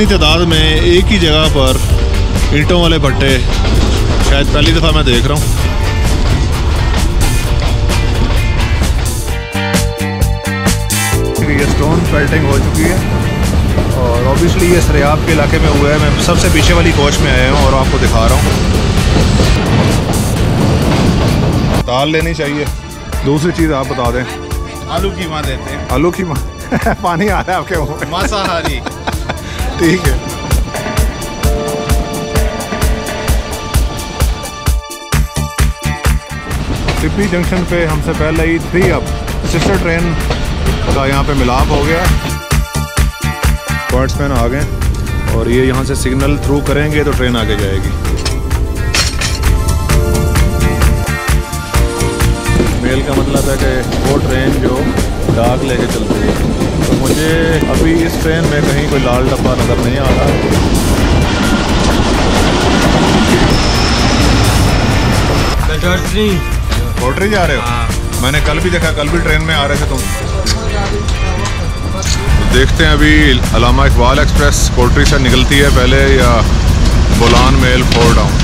इतनी तादाद में एक ही जगह पर ईंटों वाले भट्टे शायद पहली दफ़ा मैं देख रहा हूँ। ये स्टोन पेल्टिंग हो चुकी है और ऑब्वियसली ये सरेआब के इलाके में हुआ है। मैं सबसे पीछे वाली कोच में आया हूँ और आपको दिखा रहा हूँ। दाल लेनी चाहिए। दूसरी चीज़ आप बता दें। आलू की माँ देते हैं। आलू की माँ पानी आ रहा है आपके मुँह में। मांसाहारी ठीक है। टिप्पी जंक्शन पे हमसे पहले ही 3 अप सिस्टर ट्रेन का यहाँ पे मिलाप हो गया। पार्ट्समैन आ गए और ये यहाँ से सिग्नल थ्रू करेंगे तो ट्रेन आगे जाएगी। मेल का मतलब है कि वो ट्रेन जो डाक लेके चलती है। तो मुझे अभी इस ट्रेन में कहीं कोई लाल डब्बा नज़र नहीं आ रहा। कोटरी जा रहे हो? मैंने कल भी देखा, कल भी ट्रेन में आ रहे थे तुम। देखते हैं अभी अलामा इकबाल एक्सप्रेस कोटरी से निकलती है पहले या बूलान मेल 4 डाउन।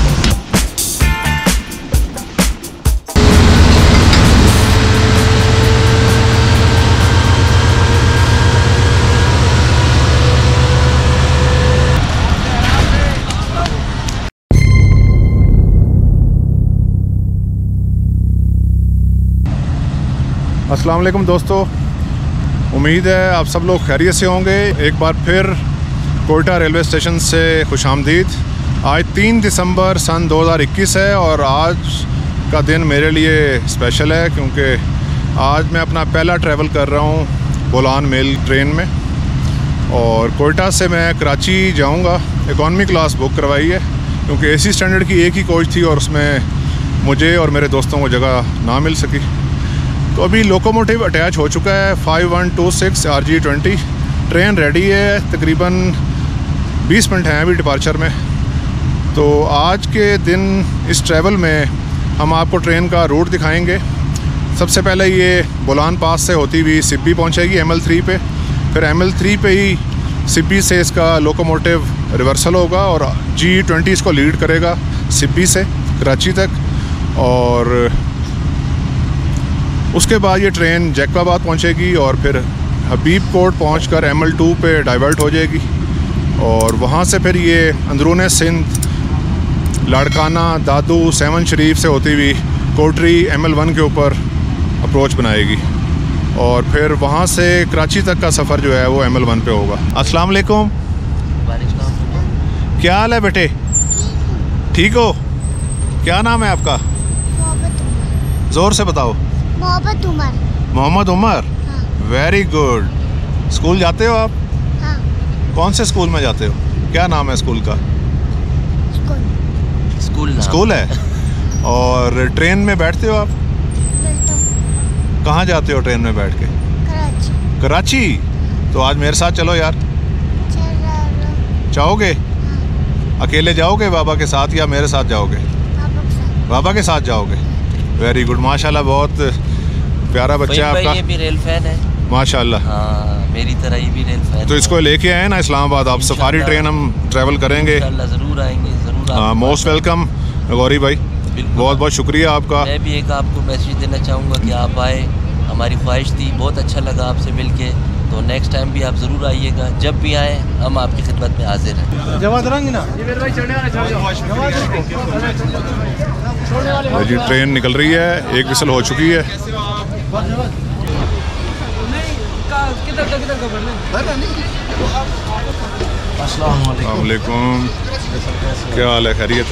अस्सलाम वालेकुम दोस्तों, उम्मीद है आप सब लोग खैरियत से होंगे। एक बार फिर कोयटा रेलवे स्टेशन से खुशामदीद। आज 3 दिसंबर सन 2021 है और आज का दिन मेरे लिए स्पेशल है क्योंकि आज मैं अपना पहला ट्रैवल कर रहा हूँ बूलान मेल ट्रेन में। और कोयटा से मैं कराची जाऊँगा। इकॉनमी क्लास बुक करवाई है क्योंकि एसी स्टैंडर्ड की एक ही कोच थी और उसमें मुझे और मेरे दोस्तों को जगह ना मिल सकी। तो अभी लोकोमोटिव अटैच हो चुका है 5126 RG20। ट्रेन रेडी है, तकरीबन 20 मिनट हैं अभी डिपार्चर में। तो आज के दिन इस ट्रैवल में हम आपको ट्रेन का रूट दिखाएंगे। सबसे पहले ये बूलान पास से होती हुई सिब्बी पहुंचेगी ML3 पे, फिर ML3 पे ही सिब्बी से इसका लोकोमोटिव रिवर्सल होगा और G20 इसको लीड करेगा सिब्बी से कराची तक। और उसके बाद ये ट्रेन जैकबाबाद पहुंचेगी और फिर हबीब कोट पहुंचकर ML2 पे डाइवर्ट हो जाएगी और वहां से फिर ये अंदरूने सिंध लाड़काना दादू 7 शरीफ से होती हुई कोटरी ML1 के ऊपर अप्रोच बनाएगी और फिर वहां से कराची तक का सफ़र जो है वो ML1 पे होगा। अस्सलाम वालेकुम, क्या हाल है बेटे? ठीक हो? क्या नाम है आपका? ज़ोर से बताओ। Mohammad Umar. Mohammad Umar, very good. School जाते हो आप? हाँ। कौन से स्कूल में जाते हो? क्या नाम है स्कूल का? स्कूल है। और ट्रेन में बैठते हो आप? कहाँ जाते हो ट्रेन में बैठ के? कराची। तो आज मेरे साथ चलो यार। चाहोगे? हाँ। अकेले जाओगे बाबा के साथ या मेरे साथ जाओगे? बाबा के साथ जाओगे। वेरी गुड, माशाल्लाह, बहुत प्यारा बच्चा है आपका। ये भी रेल फैन है माशाल्लाह। हाँ, मेरी तरह ये भी रेल फैन है। तो इसको लेके आए ना इस्लामाबाद आप। सफारी ट्रेन हम ट्रैवल करेंगे, ज़रूर आएंगे, ज़रूर। हाँ, मोस्ट वेलकम गौरी भाई, बहुत बहुत शुक्रिया आपका। मैं भी एक आपको मैसेज देना चाहूँगा कि आप आए, हमारी ख्वाहिश थी, बहुत अच्छा लगा आपसे मिल के। तो नेक्स्ट टाइम भी आप ज़रूर आइएगा, जब भी आएँ हम आपकी खिदमत में हाजिर हैं। जवाब ना जी, ट्रेन निकल रही है, एक विसल हो चुकी है। अस्सलाम वालेकुम, क्या हाल है? खैरियत?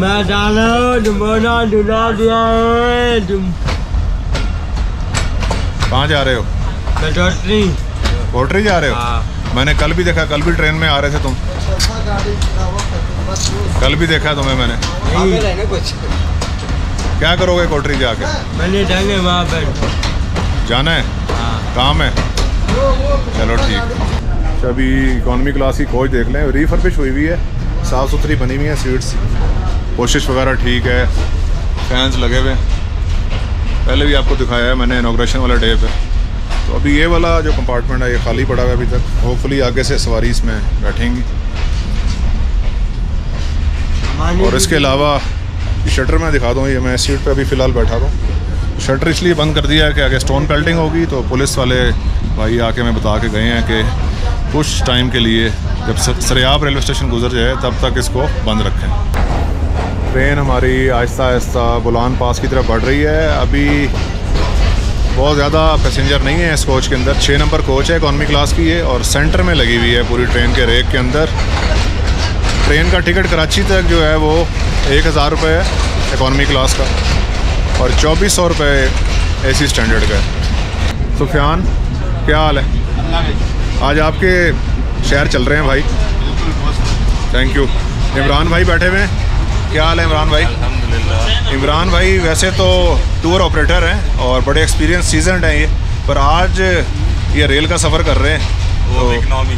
मैं जाना दुबारा दुला दिया है। कहाँ जा रहे हो? मैं कोटरी। कोटरी जा रहे हो? मैंने कल भी देखा, कल भी ट्रेन में आ रहे थे तुम। कल भी देखा तुम्हें मैंने। क्या करोगे कोटरी जाके? मैंने जाएंगे वहाँ पर जाना है? हाँ। काम है? चलो ठीक। अभी इकॉनमी क्लास की कोच देख लें, रिफर्बिश हुई हुई है, साफ़ सुथरी बनी हुई है सीट्स, कोशिश वगैरह ठीक है, फैंस लगे हुए। पहले भी आपको दिखाया है मैंने इनॉग्रेशन वाला डे पे। तो अभी ये वाला जो कंपार्टमेंट है ये खाली पड़ा हुआ है अभी तक, होपफुली आगे से सवारी इसमें बैठेंगी। और इसके अलावा शटर मैं दिखा दूँ, ये मैं सीट पे अभी फ़िलहाल बैठा रहा हूँ। शटर इसलिए बंद कर दिया है कि आगे स्टोन पेल्टिंग होगी, तो पुलिस वाले भाई आके मैं बता के गए हैं कि कुछ टाइम के लिए जब सरेआब रेलवे स्टेशन गुजर जाए तब तक इसको बंद रखें। ट्रेन हमारी आहिस्ता आहिस्ता बुलान पास की तरफ बढ़ रही है। अभी बहुत ज़्यादा पैसेंजर नहीं है इस कोच के अंदर, 6 नंबर कोच है, इकॉनमी क्लास की है और सेंटर में लगी हुई है पूरी ट्रेन के रेक के अंदर। ट्रेन का टिकट कराची तक जो है वो 1000 रुपये है इकॉनमी क्लास का और 2400 रुपये एसी स्टैंडर्ड का है। सुफियान क्या हाल है? आज आपके शहर चल रहे हैं भाई, थैंक यू। इमरान भाई बैठे हुए हैं, क्या हाल है इमरान भाई? अल्हम्दुलिल्लाह। इमरान भाई वैसे तो टूर ऑपरेटर हैं और बड़े एक्सपीरियंस सीजनड हैं ये, पर आज ये रेल का सफ़र कर रहे हैं तो इकॉनमी,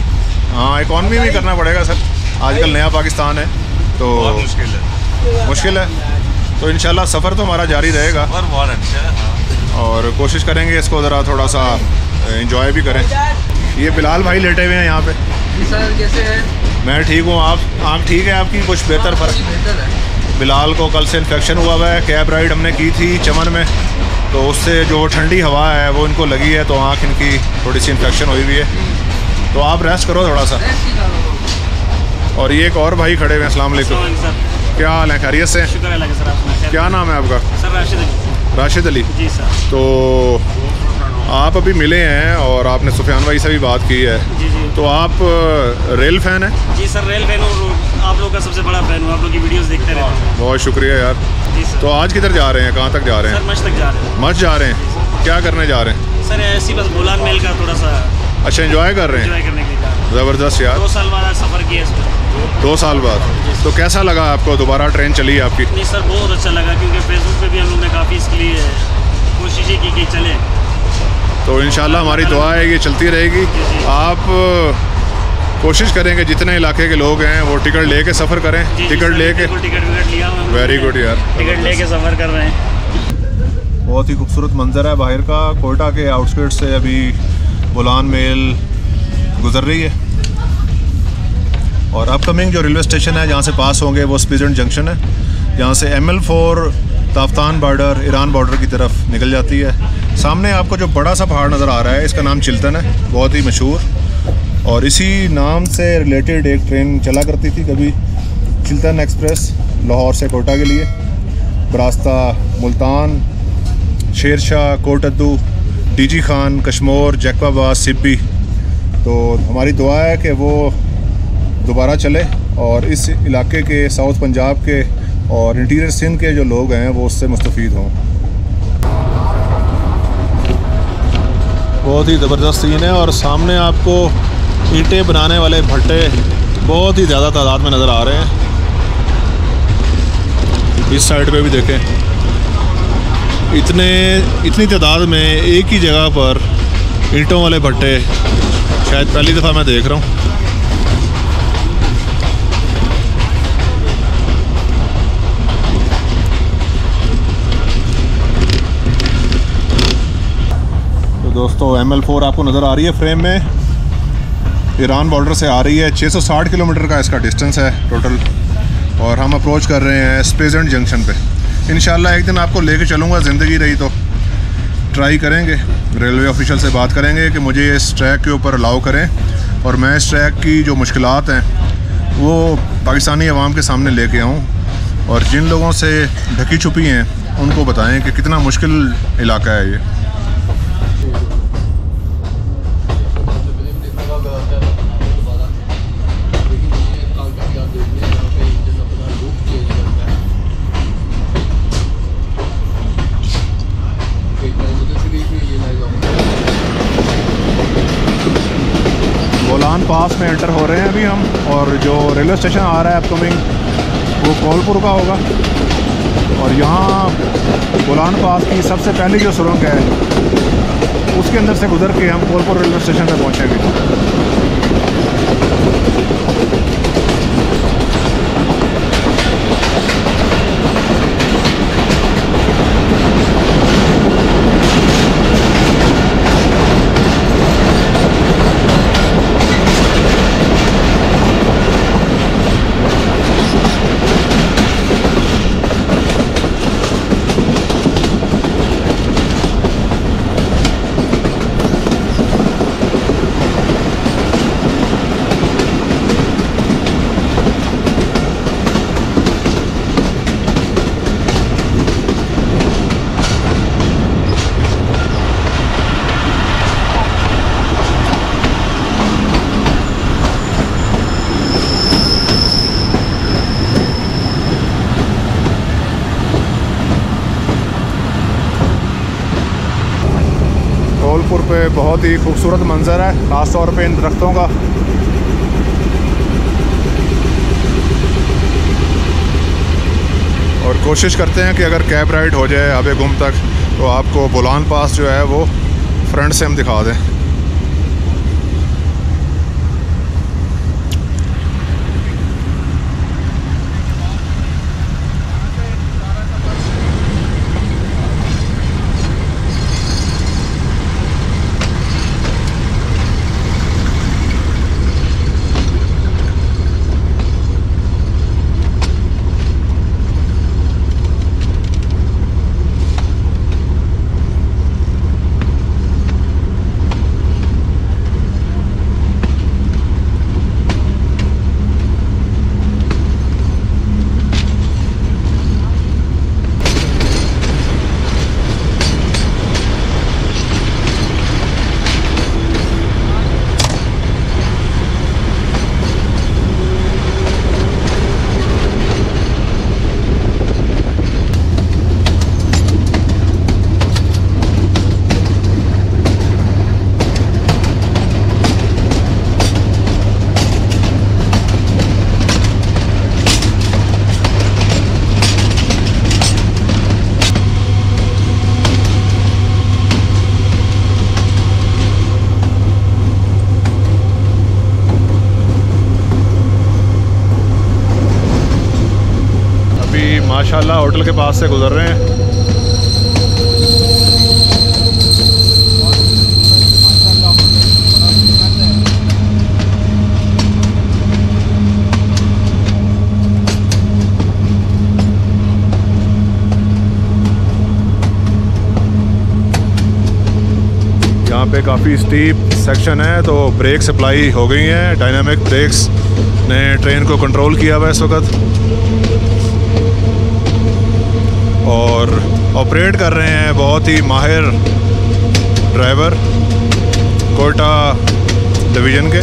हाँ इकॉनमी भी करना पड़ेगा सर, आजकल नया पाकिस्तान है तो बहुत मुश्किल है, मुश्किल है। तो इंशाल्लाह सफ़र तो हमारा जारी रहेगा और कोशिश करेंगे इसको ज़रा थोड़ा सा इंजॉय भी करें। ये बिलाल भाई लेटे हुए हैं यहाँ पे। सर कैसे हैं? मैं ठीक हूँ, आप ठीक है? आपकी कुछ बेहतर फर्क? बिलाल को कल से इन्फेक्शन हुआ हुआ है, कैब राइड हमने की थी चमन में तो उससे जो ठंडी हवा है वो इनको लगी है तो आँख इनकी थोड़ी सी इन्फेक्शन हुई हुई है। तो आप रेस्ट करो थोड़ा सा। और ये एक और भाई खड़े हुए हैं, अस्सलाम वालेकुम, क्या हाल है? खैरियत से? क्या नाम है आपका? राशिद अली जी सर। तो आप अभी मिले हैं और आपने सुफियान भाई से भी बात की है। जी जी। तो आप रेल फ़ैन हैं? जी सर रेल फ़ैन हूँ, आप लोगों का सबसे बड़ा फ़ैन हूँ, आप लोग की वीडियोस देखते रहते हैं। बहुत शुक्रिया यार। जी सर। तो आज किधर जा रहे हैं, कहाँ तक जा रहे हैं? सर मच तक जा रहे हैं। मच जा रहे हैं, क्या करने जा रहे हैं? सर ऐसी बस बोलान मेल का थोड़ा सा। अच्छा इन्जॉय कर रहे हैं? इन्जॉय करने के लिए। ज़बरदस्त यार, 2 साल बाद सफ़र किया इसमें। 2 साल बाद? तो कैसा लगा आपको, दोबारा ट्रेन चली आपकी? जी सर बहुत अच्छा लगा, क्योंकि फेसबुक पर भी हम लोग ने काफ़ी इसके लिए कोशिशें की कि चले, तो इंशाल्लाह हमारी दुआ है कि चलती रहेगी। आप कोशिश करें कि जितने इलाके के लोग हैं वो टिकट ले के सफ़र करें। टिकट ले के, वेरी गुड यार, टिकट ले के सफ़र कर रहे हैं। बहुत ही खूबसूरत मंजर है बाहर का, कोटा के आउटस्कर्ट से अभी बुलान मेल गुजर रही है और अपकमिंग जो रेलवे स्टेशन है जहाँ से पास होंगे वो स्पीजेंट जंक्शन है, जहाँ से ML4 Taftan border Iran border की तरफ निकल जाती है। सामने आपको जो बड़ा सा पहाड़ नज़र आ रहा है इसका नाम चिल्तन है, बहुत ही मशहूर, और इसी नाम से रिलेटेड एक ट्रेन चला करती थी कभी, चिल्तन एक्सप्रेस, लाहौर से कोटा के लिए, बरास्ता मुल्तान, शेरशाह, कोटद्दू, डीजी खान, कश्मोर, जैकबाबाद, सिब्बी। तो हमारी दुआ है कि वो दोबारा चले और इस इलाके के, साउथ पंजाब के और इंटीरियर सिंध के जो लोग हैं वो उससे मुस्तफ़ीद हों। बहुत ही ज़बरदस्त सीन है और सामने आपको ईंटें बनाने वाले भट्टे बहुत ही ज़्यादा तादाद में नज़र आ रहे हैं। इस साइड पे भी देखें, इतनी तादाद में एक ही जगह पर ईंटों वाले भट्टे शायद पहली दफ़ा मैं देख रहा हूँ। तो दोस्तों ML4 आपको नज़र आ रही है फ्रेम में, ईरान बॉर्डर से आ रही है, 660 किलोमीटर का इसका डिस्टेंस है टोटल और हम अप्रोच कर रहे हैं स्पीजेंट जंक्शन पे। इंशाल्लाह एक दिन आपको लेके चलूँगा, ज़िंदगी रही तो ट्राई करेंगे, रेलवे ऑफिशियल से बात करेंगे कि मुझे इस ट्रैक के ऊपर अलाउ करें और मैं इस ट्रैक की जो मुश्किलात हैं वो पाकिस्तानी अवाम के सामने ले कर आऊँ और जिन लोगों से ढकी छुपी हैं उनको बताएँ कि कितना मुश्किल इलाका है ये। बुलान पास में एंटर हो रहे हैं अभी हम और जो रेलवे स्टेशन आ रहा है अपकमिंग वो कोलपुर का होगा और यहाँ बुलान पास की सबसे पहली जो सुरंग है उसके अंदर से गुजर के हम कोलपुर रेलवे स्टेशन पर पहुंचेंगे। पे बहुत ही खूबसूरत मंजर है, ख़ास तौर पे इन दरख्तों का। और कोशिश करते हैं कि अगर कैब राइड हो जाए आबे गुम तक तो आपको बुलान पास जो है वो फ्रंट से हम दिखा दें। माशाल्लाह होटल के पास से गुजर रहे हैं। यहाँ पे काफ़ी स्टीप सेक्शन है तो ब्रेक सप्लाई हो गई हैं। डायनामिक ब्रेक्स ने ट्रेन को कंट्रोल किया हुआ है इस वक्त और ऑपरेट कर रहे हैं बहुत ही माहिर ड्राइवर कोटा डिवीज़न के।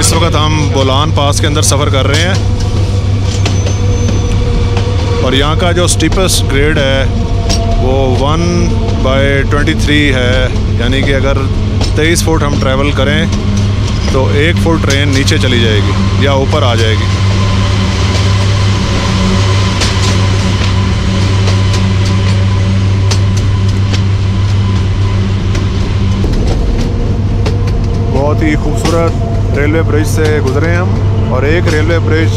इस वक्त हम बुलान पास के अंदर सफ़र कर रहे हैं और यहाँ का जो स्टीपेस्ट ग्रेड है वो 1/23 है, यानी कि अगर 23 फुट हम ट्रैवल करें तो 1 फुट ट्रेन नीचे चली जाएगी या ऊपर आ जाएगी। बहुत ही खूबसूरत रेलवे ब्रिज से गुजरे हम और एक रेलवे ब्रिज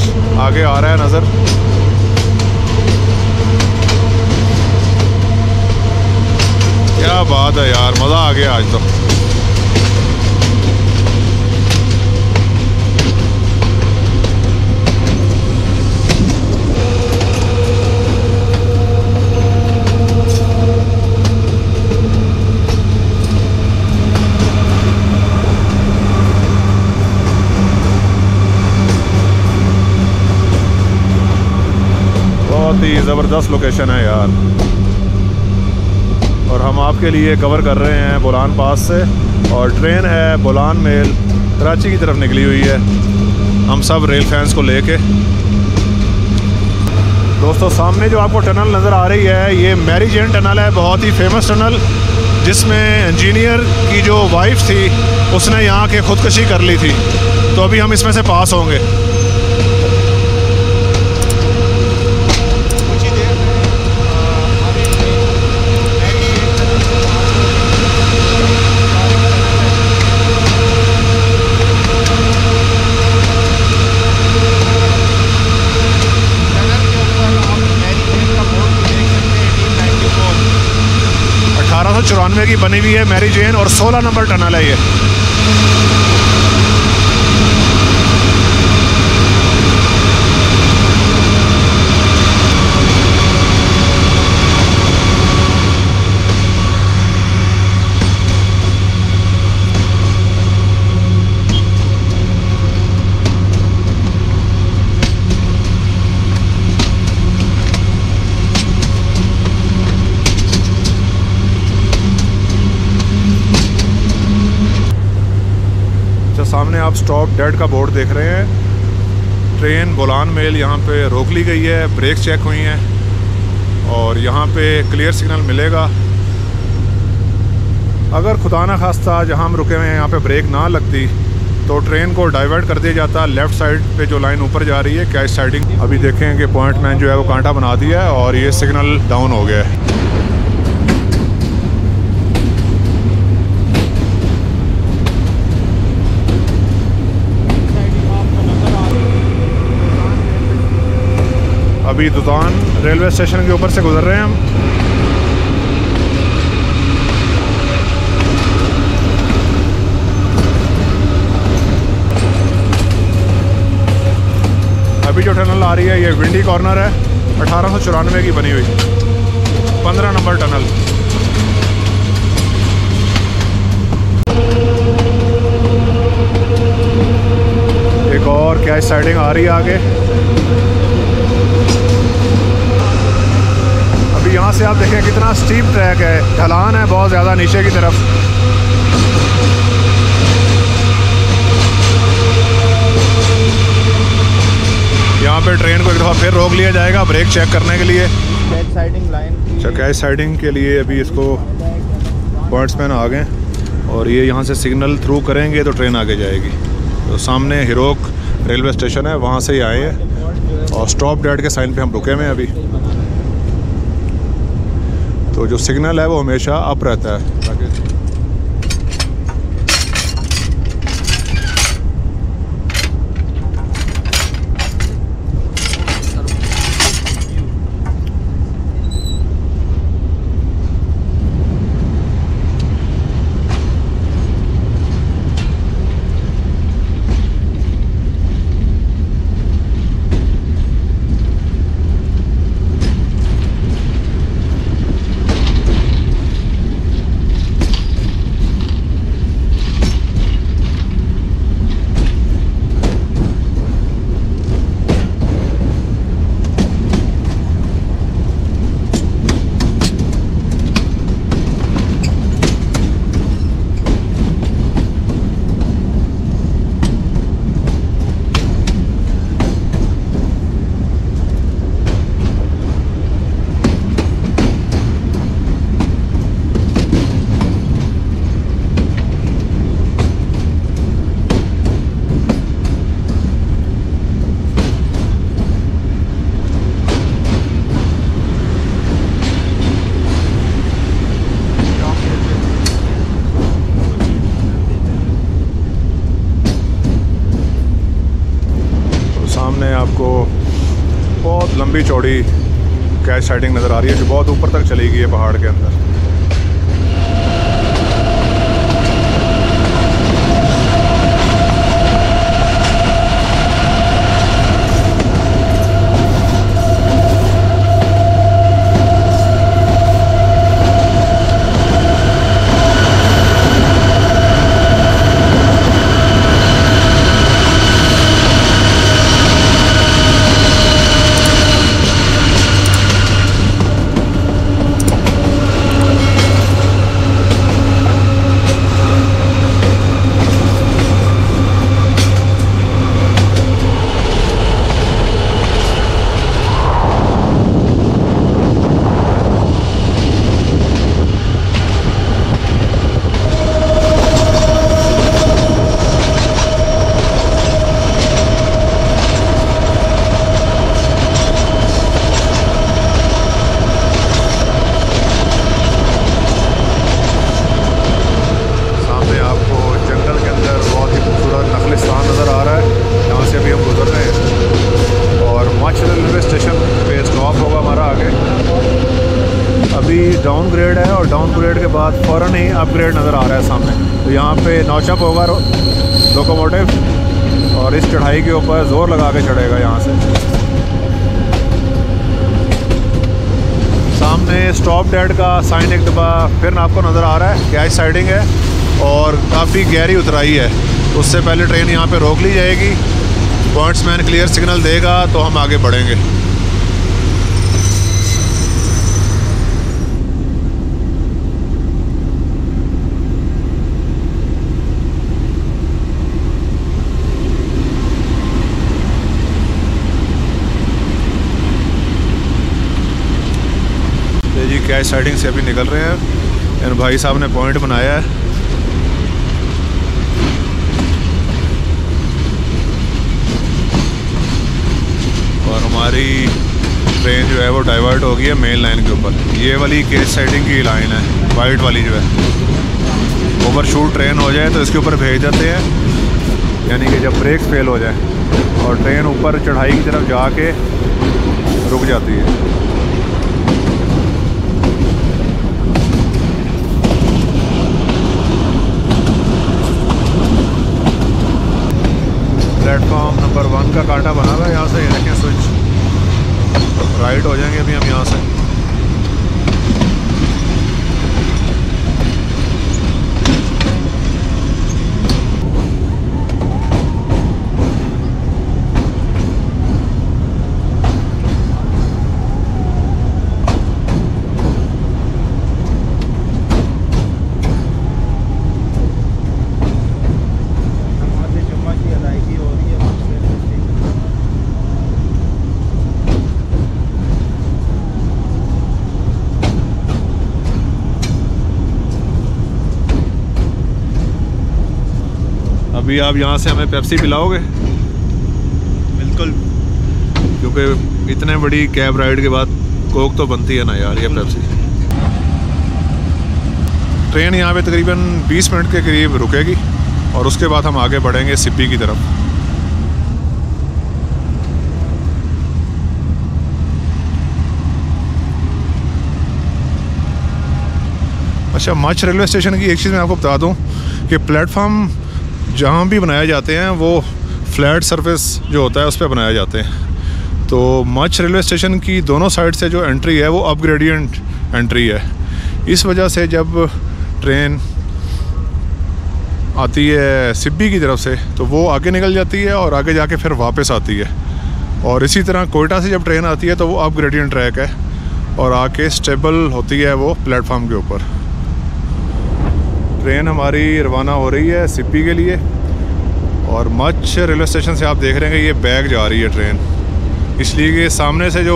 आगे आ रहा है नज़र। क्या बात है यार, मज़ा आ गया आज तो। बहुत ही ज़बरदस्त लोकेशन है यार और हम आपके लिए कवर कर रहे हैं बुलान पास से। और ट्रेन है बुलान मेल कराची की तरफ निकली हुई है, हम सब रेल फैंस को लेके। दोस्तों सामने जो आपको टनल नज़र आ रही है ये मैरी जेन टनल है, बहुत ही फेमस टनल जिसमें इंजीनियर की जो वाइफ थी उसने यहाँ के खुदकुशी कर ली थी। तो अभी हम इसमें से पास होंगे। चौरानवे की बनी हुई है मैरी जेन और 16 नंबर टनल है ये। आप स्टॉप डेड का बोर्ड देख रहे हैं। ट्रेन बोलान मेल यहाँ पे रोक ली गई है, ब्रेक चेक हुई हैं और यहाँ पे क्लियर सिग्नल मिलेगा। अगर खुदा ना खास्ता जहाँ हम रुके हुए हैं यहाँ पे ब्रेक ना लगती तो ट्रेन को डाइवर्ट कर दिया जाता। लेफ़्ट साइड पे जो लाइन ऊपर जा रही है कैच साइडिंग। अभी देखें कि पॉइंट मैन जो है वो कांटा बना दिया है और ये सिग्नल डाउन हो गया है। अभी दुदान रेलवे स्टेशन के ऊपर से गुजर रहे हैं हम। अभी जो टनल आ रही है ये विंडी कॉर्नर है, 1894 की बनी हुई 15 नंबर टनल। एक और कैच साइडिंग आ रही है आगे। यहाँ से आप देखें कितना स्टीप ट्रैक है, ढलान है बहुत ज़्यादा नीचे की तरफ। यहाँ पे ट्रेन को एक दफ़ा फिर रोक लिया जाएगा ब्रेक चेक करने के लिए। कैच साइडिंग के लिए अभी इसको पॉइंट्समैन आ गए और ये यहाँ से सिग्नल थ्रू करेंगे तो ट्रेन आगे जाएगी। तो सामने हिरोक रेलवे स्टेशन है, वहाँ से ही आए हैं और स्टॉप डेट के साइन पे हम रुके हुए हैं अभी। तो जो सिग्नल है वो हमेशा अप रहता है ताकि भी चौड़ी कैच साइडिंग नज़र आ रही है जो बहुत ऊपर तक चली गई है पहाड़ के अंदर। बाद फ़ौरन ही अपग्रेड नज़र आ रहा है सामने। तो यहाँ पे नौचप होगा लोकोमोटिव और इस चढ़ाई के ऊपर ज़ोर लगा के चढ़ेगा। यहाँ से सामने स्टॉप डेड का साइन एक दफ़ा फिर आपको नज़र आ रहा है। कैच साइडिंग है और काफ़ी गहरी उतराई है, उससे पहले ट्रेन यहाँ पे रोक ली जाएगी। पॉइंट्समैन क्लियर सिग्नल देगा तो हम आगे बढ़ेंगे। जी कैच साइडिंग से अभी निकल रहे हैं और भाई साहब ने पॉइंट बनाया है। हमारी ट्रेन जो है वो डाइवर्ट हो गई है मेन लाइन के ऊपर। ये वाली कैच साइडिंग की लाइन है वाइट वाली जो है। ओवरशूट ट्रेन हो जाए तो इसके ऊपर भेज देते हैं, यानी कि जब ब्रेक फेल हो जाए और ट्रेन ऊपर चढ़ाई की तरफ जाके रुक जाती है। प्लेटफॉर्म नंबर 1 का कांटा बना हुआ है। यहाँ से रखें स्विच, राइट हो जाएंगे अभी हम यहाँ से। अभी आप यहाँ से हमें पेप्सी पिलाओगे? बिल्कुल, क्योंकि इतने बड़ी कैब राइड के बाद कोक तो बनती है ना यार। ये पेप्सी ट्रेन यहाँ पे तकरीबन 20 मिनट के करीब रुकेगी और उसके बाद हम आगे बढ़ेंगे सिब्बी की तरफ। अच्छा, मच रेलवे स्टेशन की एक चीज़ मैं आपको बता दूँ कि प्लेटफॉर्म जहाँ भी बनाए जाते हैं वो फ्लैट सरफेस जो होता है उस पर बनाए जाते हैं। तो मच रेलवे स्टेशन की दोनों साइड से जो एंट्री है वो अपग्रेडियंट एंट्री है। इस वजह से जब ट्रेन आती है सिब्बी की तरफ से तो वो आगे निकल जाती है और आगे जाके फिर वापस आती है। और इसी तरह कोयटा से जब ट्रेन आती है तो वो अपग्रेडियंट ट्रैक है और आके स्टेबल होती है वो प्लेटफार्म के ऊपर। ट्रेन हमारी रवाना हो रही है सिब्बी के लिए और मच रेलवे स्टेशन से आप देख रहे हैं कि ये बैक जा रही है ट्रेन, इसलिए कि सामने से जो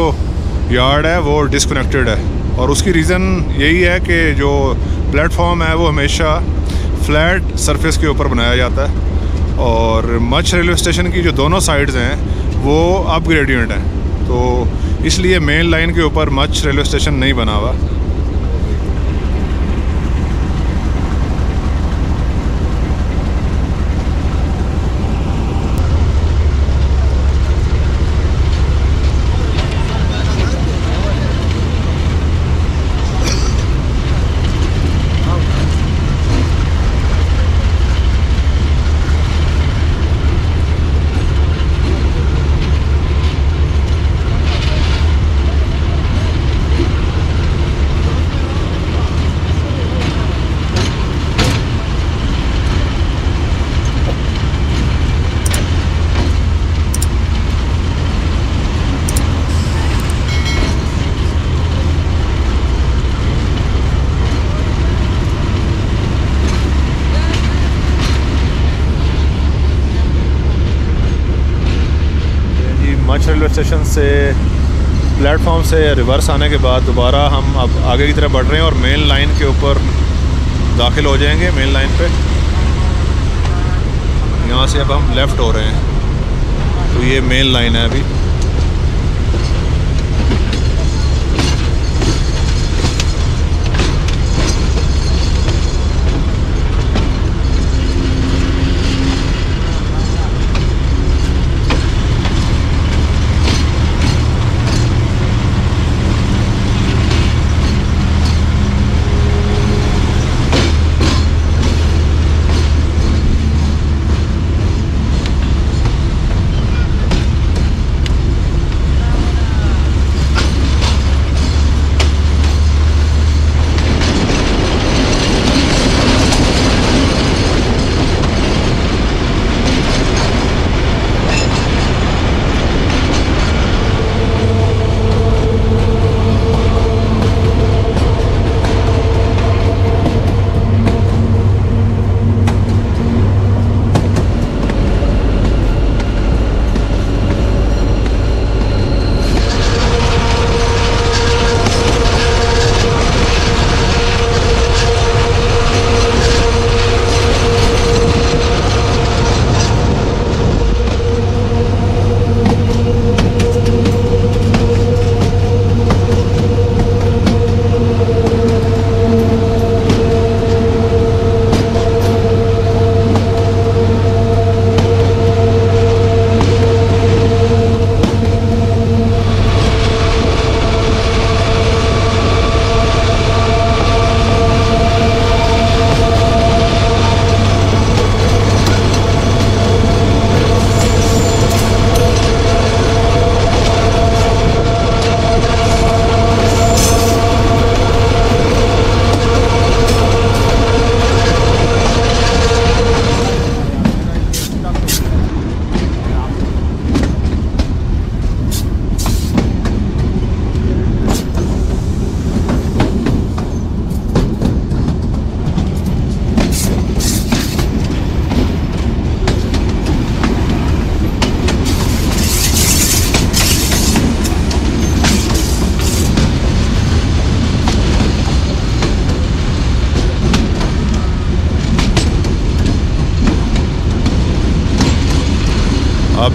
यार्ड है वो डिसकनेक्टेड है। और उसकी रीज़न यही है कि जो प्लेटफॉर्म है वो हमेशा फ्लैट सरफेस के ऊपर बनाया जाता है और मच रेलवे स्टेशन की जो दोनों साइड्स हैं वो अप ग्रेडियंट हैं, तो इसलिए मेन लाइन के ऊपर मच रेलवे स्टेशन नहीं बना हुआ। रेलवे स्टेशन से प्लेटफॉर्म से रिवर्स आने के बाद दोबारा हम अब आगे की तरफ बढ़ रहे हैं और मेन लाइन के ऊपर दाखिल हो जाएंगे। मेन लाइन पे यहाँ से अब हम लेफ़्ट हो रहे हैं, तो ये मेन लाइन है अभी।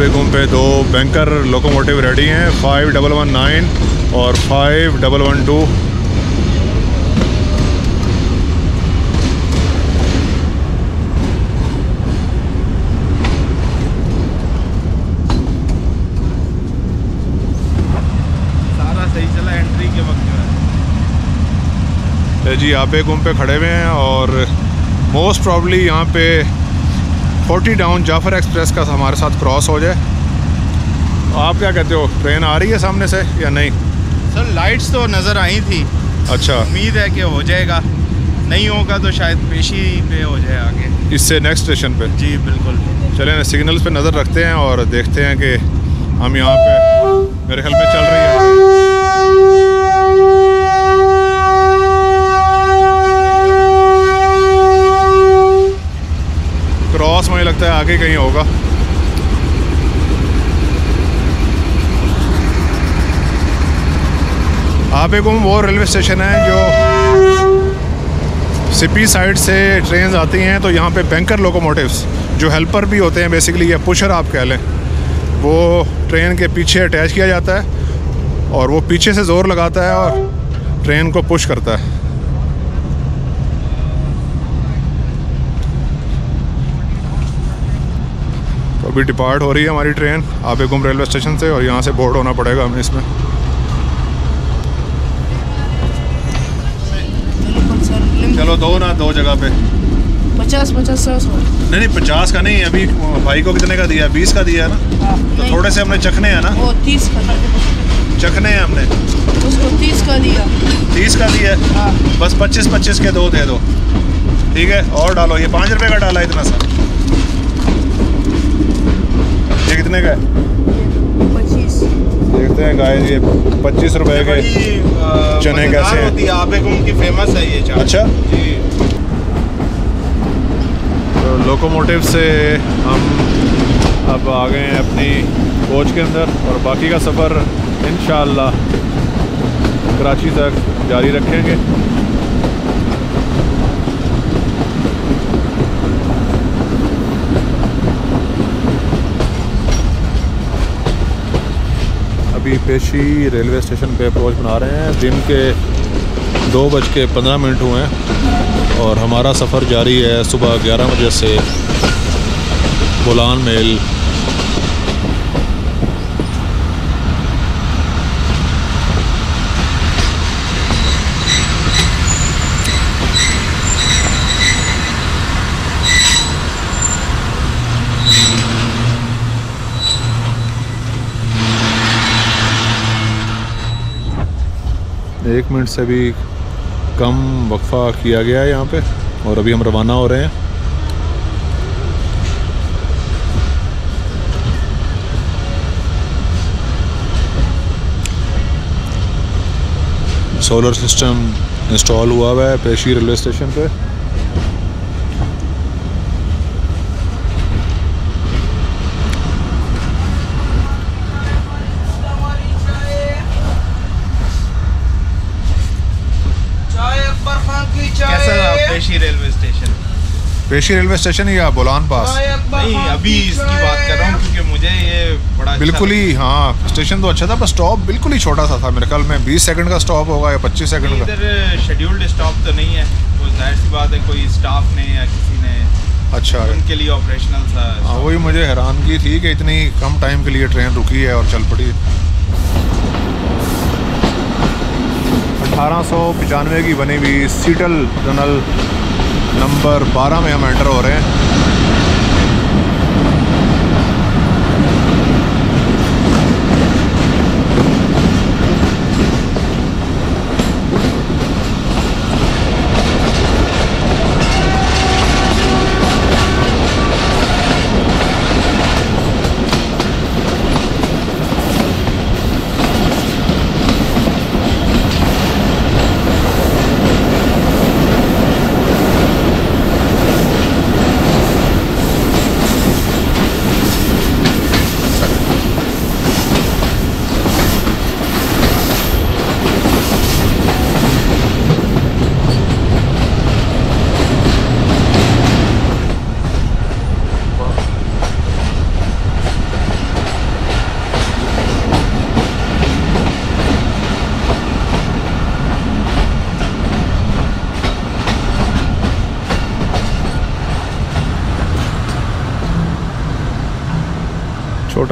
वालेकुम पे दो बैंकर लोकोमोटिव रेडी हैं 5119 और 5112। सारा सही चला एंट्री के वक्त जो है जी। आप एक पे खड़े हुए हैं और मोस्ट प्रॉब्ली यहाँ पे 40 डाउन जाफ़र एक्सप्रेस का हमारे साथ क्रॉस हो जाए। आप क्या कहते हो, ट्रेन आ रही है सामने से या नहीं? सर लाइट्स तो नज़र आई थी। अच्छा, उम्मीद है कि हो जाएगा, नहीं होगा तो शायद पेशी पे हो जाए आगे, इससे नेक्स्ट स्टेशन पे। जी बिल्कुल, चलें ना सिग्नल्स पे नज़र रखते हैं और देखते हैं कि हम यहाँ पे मेरे ख्याल में चल रही है। क्रॉस मुझे लगता है आगे कहीं होगा। आप एक वो रेलवे स्टेशन है जो सिपी साइड से ट्रेन आती हैं, तो यहाँ पे बैंकर लोकोमोटिव्स जो हेल्पर भी होते हैं बेसिकली, या पुशर आप कह लें, वो ट्रेन के पीछे अटैच किया जाता है और वो पीछे से ज़ोर लगाता है और ट्रेन को पुश करता है। अभी डिपार्ट हो रही है हमारी ट्रेन आबेगुम रेलवे स्टेशन से और यहाँ से बोर्ड होना पड़ेगा हमें इसमें। चलो दो ना, दो जगह पे 50-50 नहीं 50 का नहीं, अभी भाई को कितने का दिया? 20 का दिया है ना, तो थोड़े से हमने चखने हैं ना। वो 30 का चखने हैं हमने, उसको 30 का दिया। 30 का दिया है, बस 25-25 के दो दे दो। ठीक है, और डालो, ये 5 रुपये का डाला इतना सा। ये कितने का है? 25। देखते हैं गाइस, ये 25 रुपए के चने कैसे हैं? आबेगुम की फेमस है ये चाय। अच्छा जी, तो लोकोमोटिव से हम अब आ गए हैं अपनी कोच के अंदर और बाकी का सफ़र इंशाल्लाह कराची तक जारी रखेंगे। अभी पेशी रेलवे स्टेशन पे अप्रोच बना रहे हैं। दिन के 2:15 हुए हैं और हमारा सफ़र जारी है सुबह 11 बजे से बूलान मेल। एक मिनट से भी कम वक्फा किया गया है यहाँ पे और अभी हम रवाना हो रहे हैं। सोलर सिस्टम इंस्टॉल हुआ है पेशी रेलवे स्टेशन पे। पेशी रेलवे स्टेशन या बूलान पास? नहीं, अभी इसकी बात कर रहा हूँ क्योंकि मुझे ये बड़ा बिल्कुल ही, हाँ स्टेशन तो अच्छा था पर स्टॉप बिल्कुल ही छोटा सा था। मेरे ख्याल में 20 सेकंड का स्टॉप होगा या 25 सेकंड का। इधर शेड्यूल्ड स्टॉप तो नहीं है, तो जाहिर सी बात है कोई स्टाफ ने या किसी ने अच्छा उनके लिए ऑपरेशनल था। हाँ वही मुझे हैरानगी थी कि इतनी कम टाइम के लिए ट्रेन रुकी है और चल पड़ी। 1895 की बनी हुई सीटल टनल नंबर 12 में हम एंटर हो रहे हैं।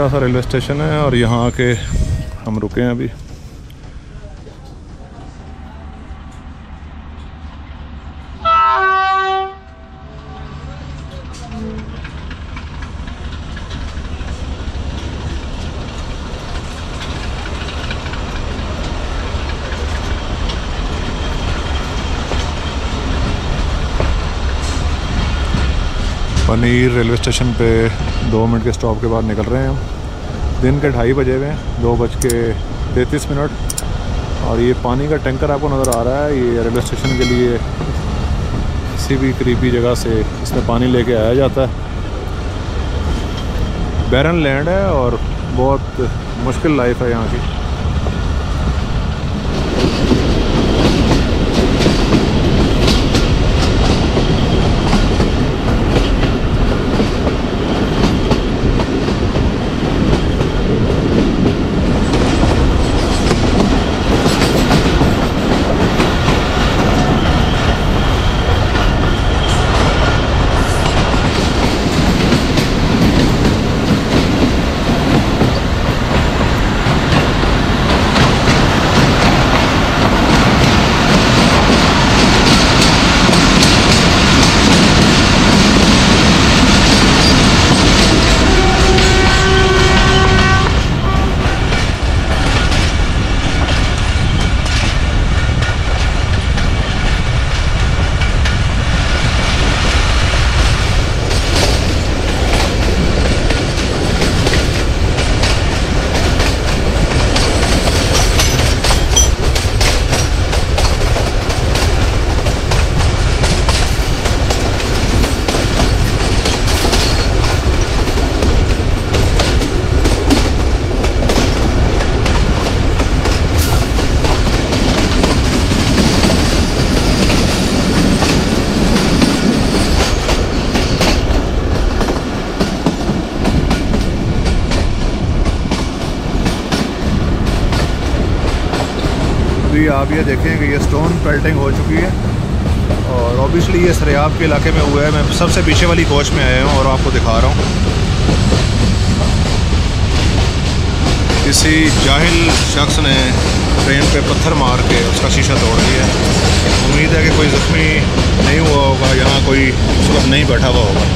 छोटा सा रेलवे स्टेशन है और यहाँ आके हम रुके हैं अभी। पनीर रेलवे स्टेशन पे 2 मिनट के स्टॉप के बाद निकल रहे हैं हम। दिन के 2:30 बजे हुए हैं, 2:33 और ये पानी का टैंकर आपको नज़र आ रहा है, ये रेलवे स्टेशन के लिए किसी भी करीबी जगह से इसमें पानी लेके आया जाता है। बैरन लैंड है और बहुत मुश्किल लाइफ है यहाँ की। आप ये देखें कि ये स्टोन पेल्टिंग हो चुकी है और ऑब्वियसली ये सरेआब के इलाके में हुआ है। मैं सबसे पीछे वाली कोच में आया हूँ और आपको दिखा रहा हूँ। किसी जाहिल शख्स ने ट्रेन पे पत्थर मार के उसका शीशा तोड़ दिया है। उम्मीद है कि कोई ज़ख्मी नहीं हुआ होगा, यहाँ कोई उस वक्त नहीं बैठा हुआ होगा।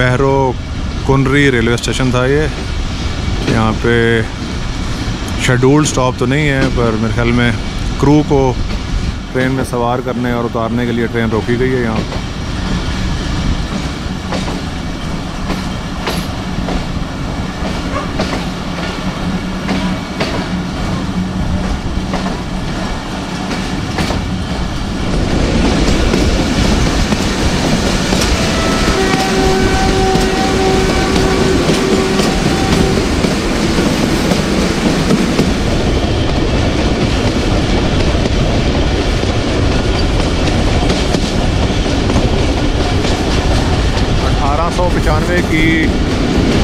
बहरो कुनरी रेलवे स्टेशन था ये। यहाँ पे शेड्यूल्ड स्टॉप तो नहीं है, पर मेरे ख्याल में क्रू को ट्रेन में सवार करने और उतारने के लिए ट्रेन रोकी गई है यहाँ पर। कि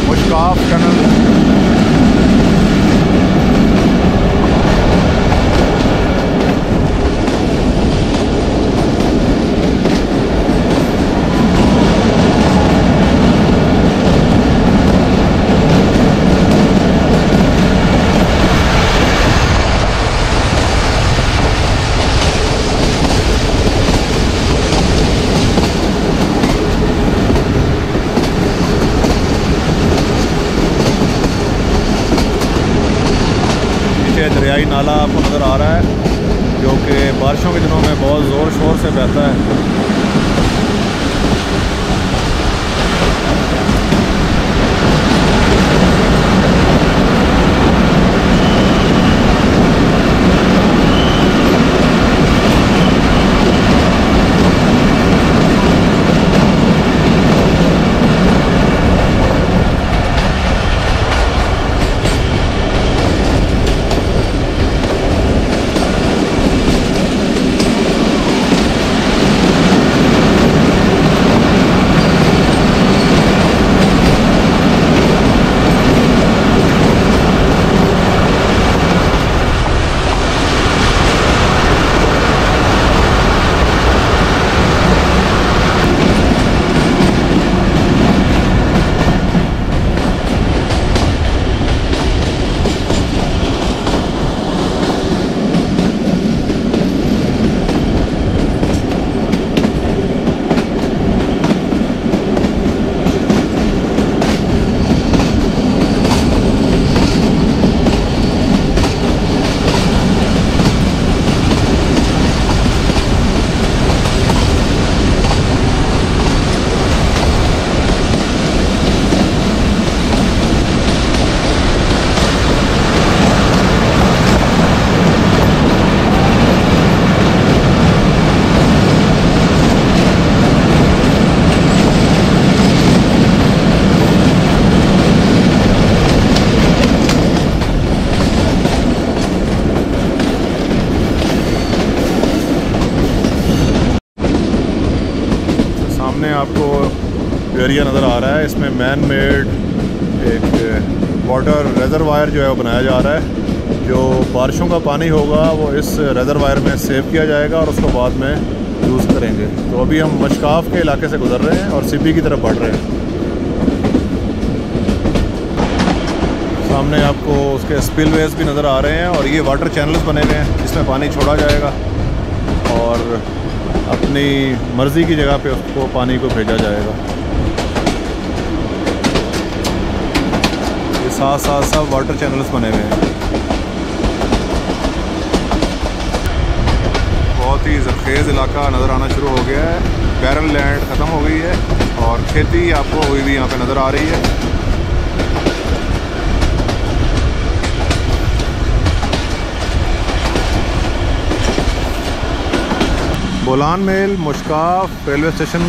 मुशकाफ टनल दरियाई नाला आपको नज़र आ रहा है, जो कि बारिशों के दिनों में बहुत ज़ोर शोर से बहता है। एरिया नज़र आ रहा है। इसमें मैन मेड एक वाटर रेजरवायर जो है वो बनाया जा रहा है। जो बारिशों का पानी होगा वो इस रेजरवायर में सेव किया जाएगा और उसको बाद में यूज़ करेंगे। तो अभी हम मुशकाफ के इलाके से गुज़र रहे हैं और सिबी की तरफ बढ़ रहे हैं। सामने आपको उसके स्पिलवेज भी नज़र आ रहे हैं और ये वाटर चैनल्स बने हुए हैं जिसमें पानी छोड़ा जाएगा और अपनी मर्ज़ी की जगह पे उसको पानी को भेजा जाएगा। ये साथ साथ सब वाटर चैनल्स बने हुए हैं। बहुत ही जरखेज़ इलाका नज़र आना शुरू हो गया है। बैरल लैंड ख़त्म हो गई है और खेती आपको हुई भी यहाँ पे नज़र आ रही है। Bolan mail Mushkaf railway station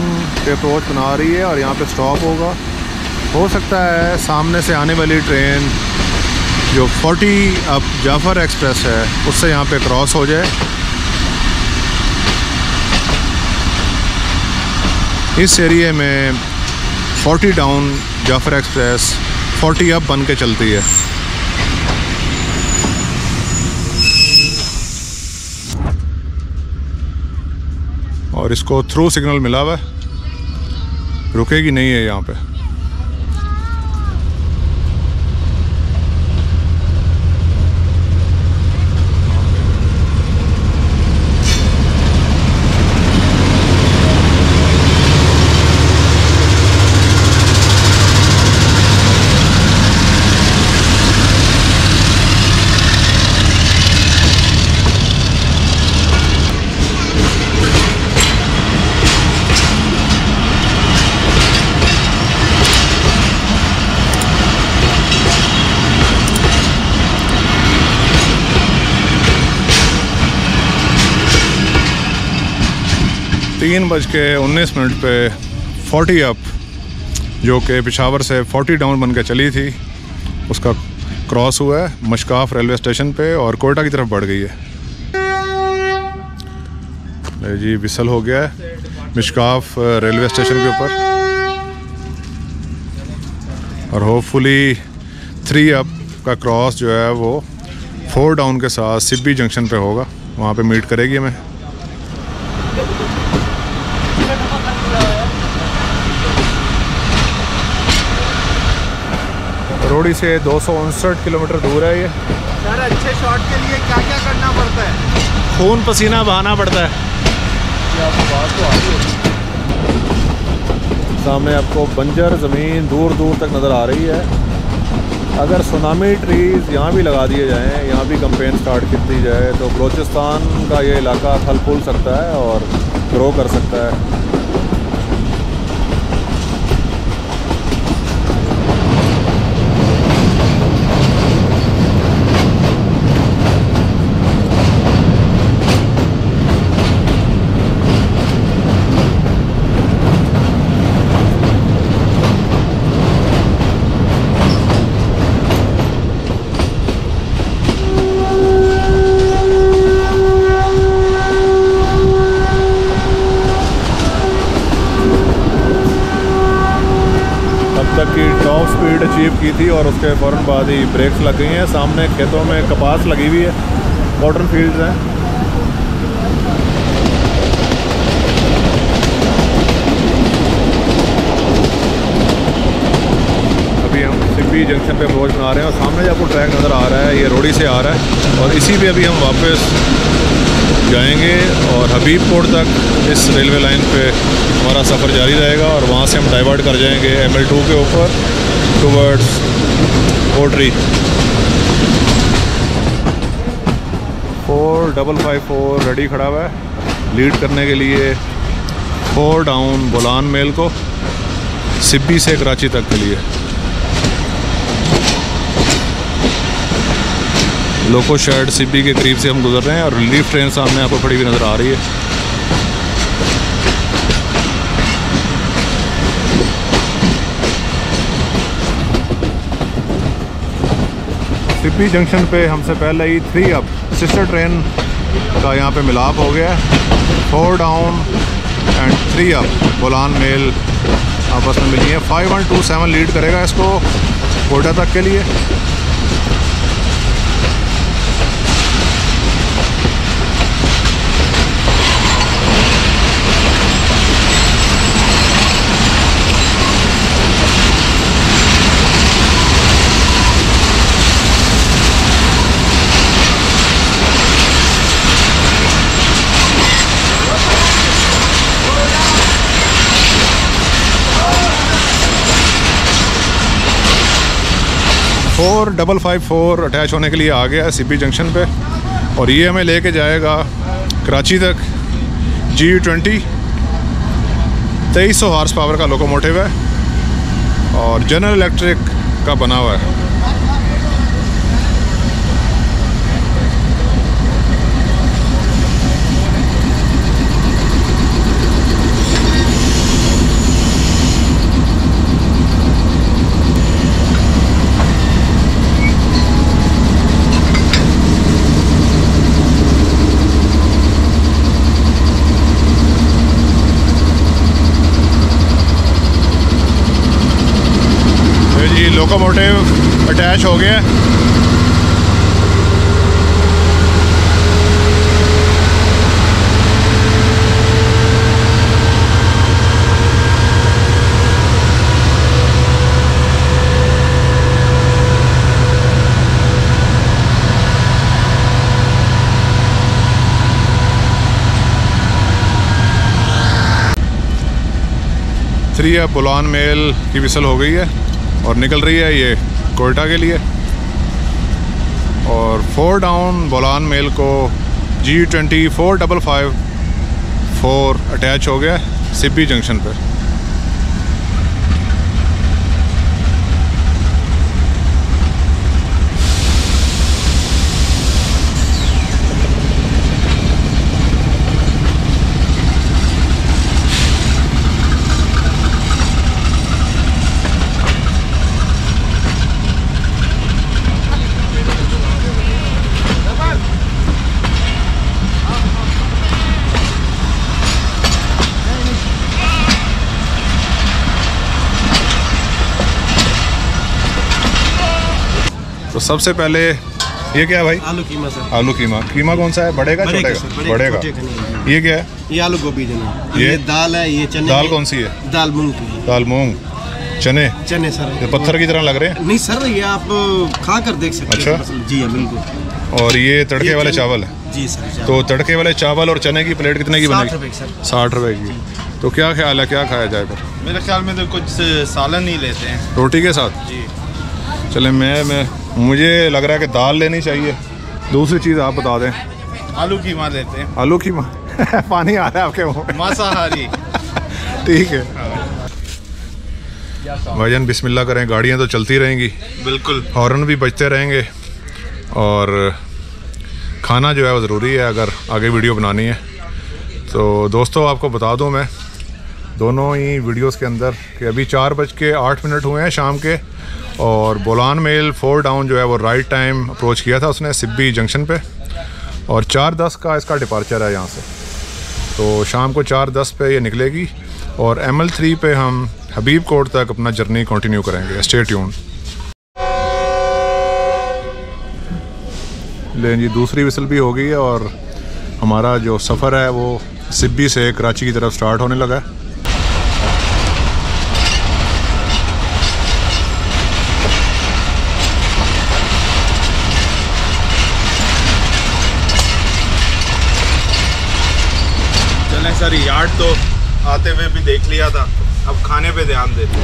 पे अप्रोच बना रही है और यहाँ पे स्टॉप होगा। हो सकता है सामने से आने वाली ट्रेन जो 40 अप जाफ़र एक्सप्रेस है उससे यहाँ पे क्रॉस हो जाए। इस एरिए में 40 डाउन जाफ़र एक्सप्रेस 40 अप बन के चलती है। और इसको थ्रू सिग्नल मिला हुआ है, रुकेगी नहीं है यहाँ पे। तीन बज के 19 मिनट पर 40 अप जो कि पिशावर से 40 डाउन बन के चली थी उसका क्रॉस हुआ है मुशकाफ रेलवे स्टेशन पे और कोयटा की तरफ बढ़ गई है। जी विसल हो गया है मुशकाफ रेलवे स्टेशन के ऊपर और होपफुली 3 अप का क्रॉस जो है वो 4 डाउन के साथ सिब्बी जंक्शन पे होगा। वहाँ पे मीट करेगी हमें। रोहरी से 259 किलोमीटर दूर है ये। सर अच्छे शॉट के लिए क्या क्या करना पड़ता है? खून पसीना बहाना पड़ता है। सामने आपको बंजर ज़मीन दूर दूर तक नज़र आ रही है। अगर सुनामी ट्रीज़ यहाँ भी लगा दिए जाएँ, यहाँ भी कैंपेन स्टार्ट कर दी जाए तो बलूचिस्तान का ये इलाका फल फूल सकता है और ग्रो कर सकता है। टॉप स्पीड अचीव की थी और उसके फ़ौरन बाद ही ब्रेक्स लग गई हैं। सामने खेतों में कपास लगी हुई है, कॉटन फील्ड्स हैं। अभी हम सिब्बी जंक्शन पे रोड बना रहे हैं और सामने जो आपको ट्रैक नज़र आ रहा है ये रोहरी से आ रहा है और इसी पे अभी हम वापस जाएंगे और हबीब कोट तक इस रेलवे लाइन पे हमारा सफ़र जारी रहेगा और वहाँ से हम डाइवर्ट कर जाएंगे ML2 के ऊपर टूवर्ड्स कोटरी। 4554 रेडी खड़ा हुआ है लीड करने के लिए 4 डाउन बोलान मेल को सिब्बी से कराची तक के लिए। लोको शेड सिब्बी के करीब से हम गुजर रहे हैं और रिलीफ ट्रेन सामने आपको खड़ी हुई नज़र आ रही है। सिब्बी जंक्शन पे हमसे पहले ही 3 अप सिस्टर ट्रेन का यहाँ पे मिलाप हो गया है। 4 down and 3 up Bolan mail आपस में मिली हैं। 5127 लीड करेगा इसको कोटा तक के लिए। और 4554 अटैच होने के लिए आ गया है सिबी जंक्शन पे और ये हमें लेके जाएगा कराची तक। G20 2300 हॉर्स पावर का लोकोमोटिव है और जनरल इलेक्ट्रिक का बना हुआ है। लोकोमोटिव अटैच हो गया। थ्री अप बुलान मेल की विसल हो गई है और निकल रही है ये कोयटा के लिए। और 4 डाउन बोलान मेल को G20 4554 अटैच हो गया सिबी जंक्शन पर। तो सबसे पहले ये क्या है भाई? आलू कीमा सर। आलू कीमा। कीमा कौन सा है, बड़े का छोटे का? बड़े का। ये क्या है? ये आलू गोभी जनाब। ये दाल है, ये चने। दाल कौन सी है? दाल मूंग की। दाल मूंग, चने। चने सर। ये पत्थर की तरह लग रहे हैं। नहीं सर, ये आप खा कर देख सकते हैं। अच्छा जी, बिल्कुल। और ये तड़के वाले चावल है जी सर। तो तड़के वाले चावल और चने की प्लेट कितने की बनेगी? 60 रुपये की। तो क्या ख्याल है, क्या खाया जाए फिर? मेरे ख्याल में तो कुछ सालन ही लेते हैं रोटी के साथ जी। चले, मुझे लग रहा है कि दाल लेनी चाहिए। दूसरी चीज़ आप बता दें। आलू कीमा लेते हैं। आलू कीमा। पानी आ रहा है आपके मुँह में। मांसाहारी। ठीक है भाई जान, बिस्मिल्लाह करें। गाड़ियाँ तो चलती रहेंगी, बिल्कुल, हॉर्न भी बजते रहेंगे और खाना जो है वो ज़रूरी है अगर आगे वीडियो बनानी है तो। दोस्तों आपको बता दूँ मैं दोनों ही वीडियोज़ के अंदर कि अभी 4:08 हुए हैं शाम के और बोलान मेल 4 डाउन जो है वो राइट टाइम अप्रोच किया था उसने सिब्बी जंक्शन पे और 4:10 का इसका डिपार्चर है यहाँ से। तो शाम को 4:10 पे ये निकलेगी और ML3 पे हम हबीब कोट तक अपना जर्नी कंटिन्यू करेंगे। Stay tune. लेकिन जी दूसरी विसल भी हो गई है और हमारा जो सफ़र है वो सिब्बी से कराची की तरफ स्टार्ट होने लगा है। सर यार्ड तो आते हुए भी देख लिया था, अब खाने पे ध्यान देते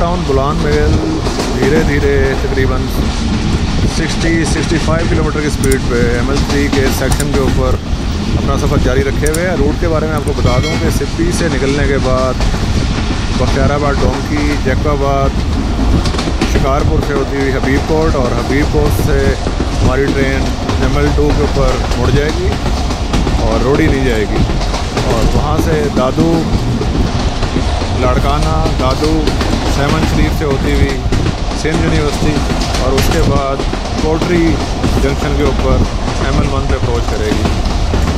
डाउन। बुलान मेल धीरे धीरे तकरीबन 60-65 किलोमीटर की स्पीड पे ML3 के सेक्शन के ऊपर अपना सफ़र जारी रखे हुए हैं। रूट के बारे में आपको बता दूं कि सिपी से निकलने के बाद बख्तियाराबाद डोंकी, जैकबाबाद, शिकारपुर से होती हुई हबीब कोट और हबीब कोट से हमारी ट्रेन ML2 के ऊपर मुड़ जाएगी और रोहरी नहीं जाएगी और वहाँ से दादू लाड़काना, दादू सेवन शरीफ से होती हुई सिंध यूनिवर्सिटी और उसके बाद कोटरी जंक्शन के ऊपर ML1 पे अप्रोच करेगी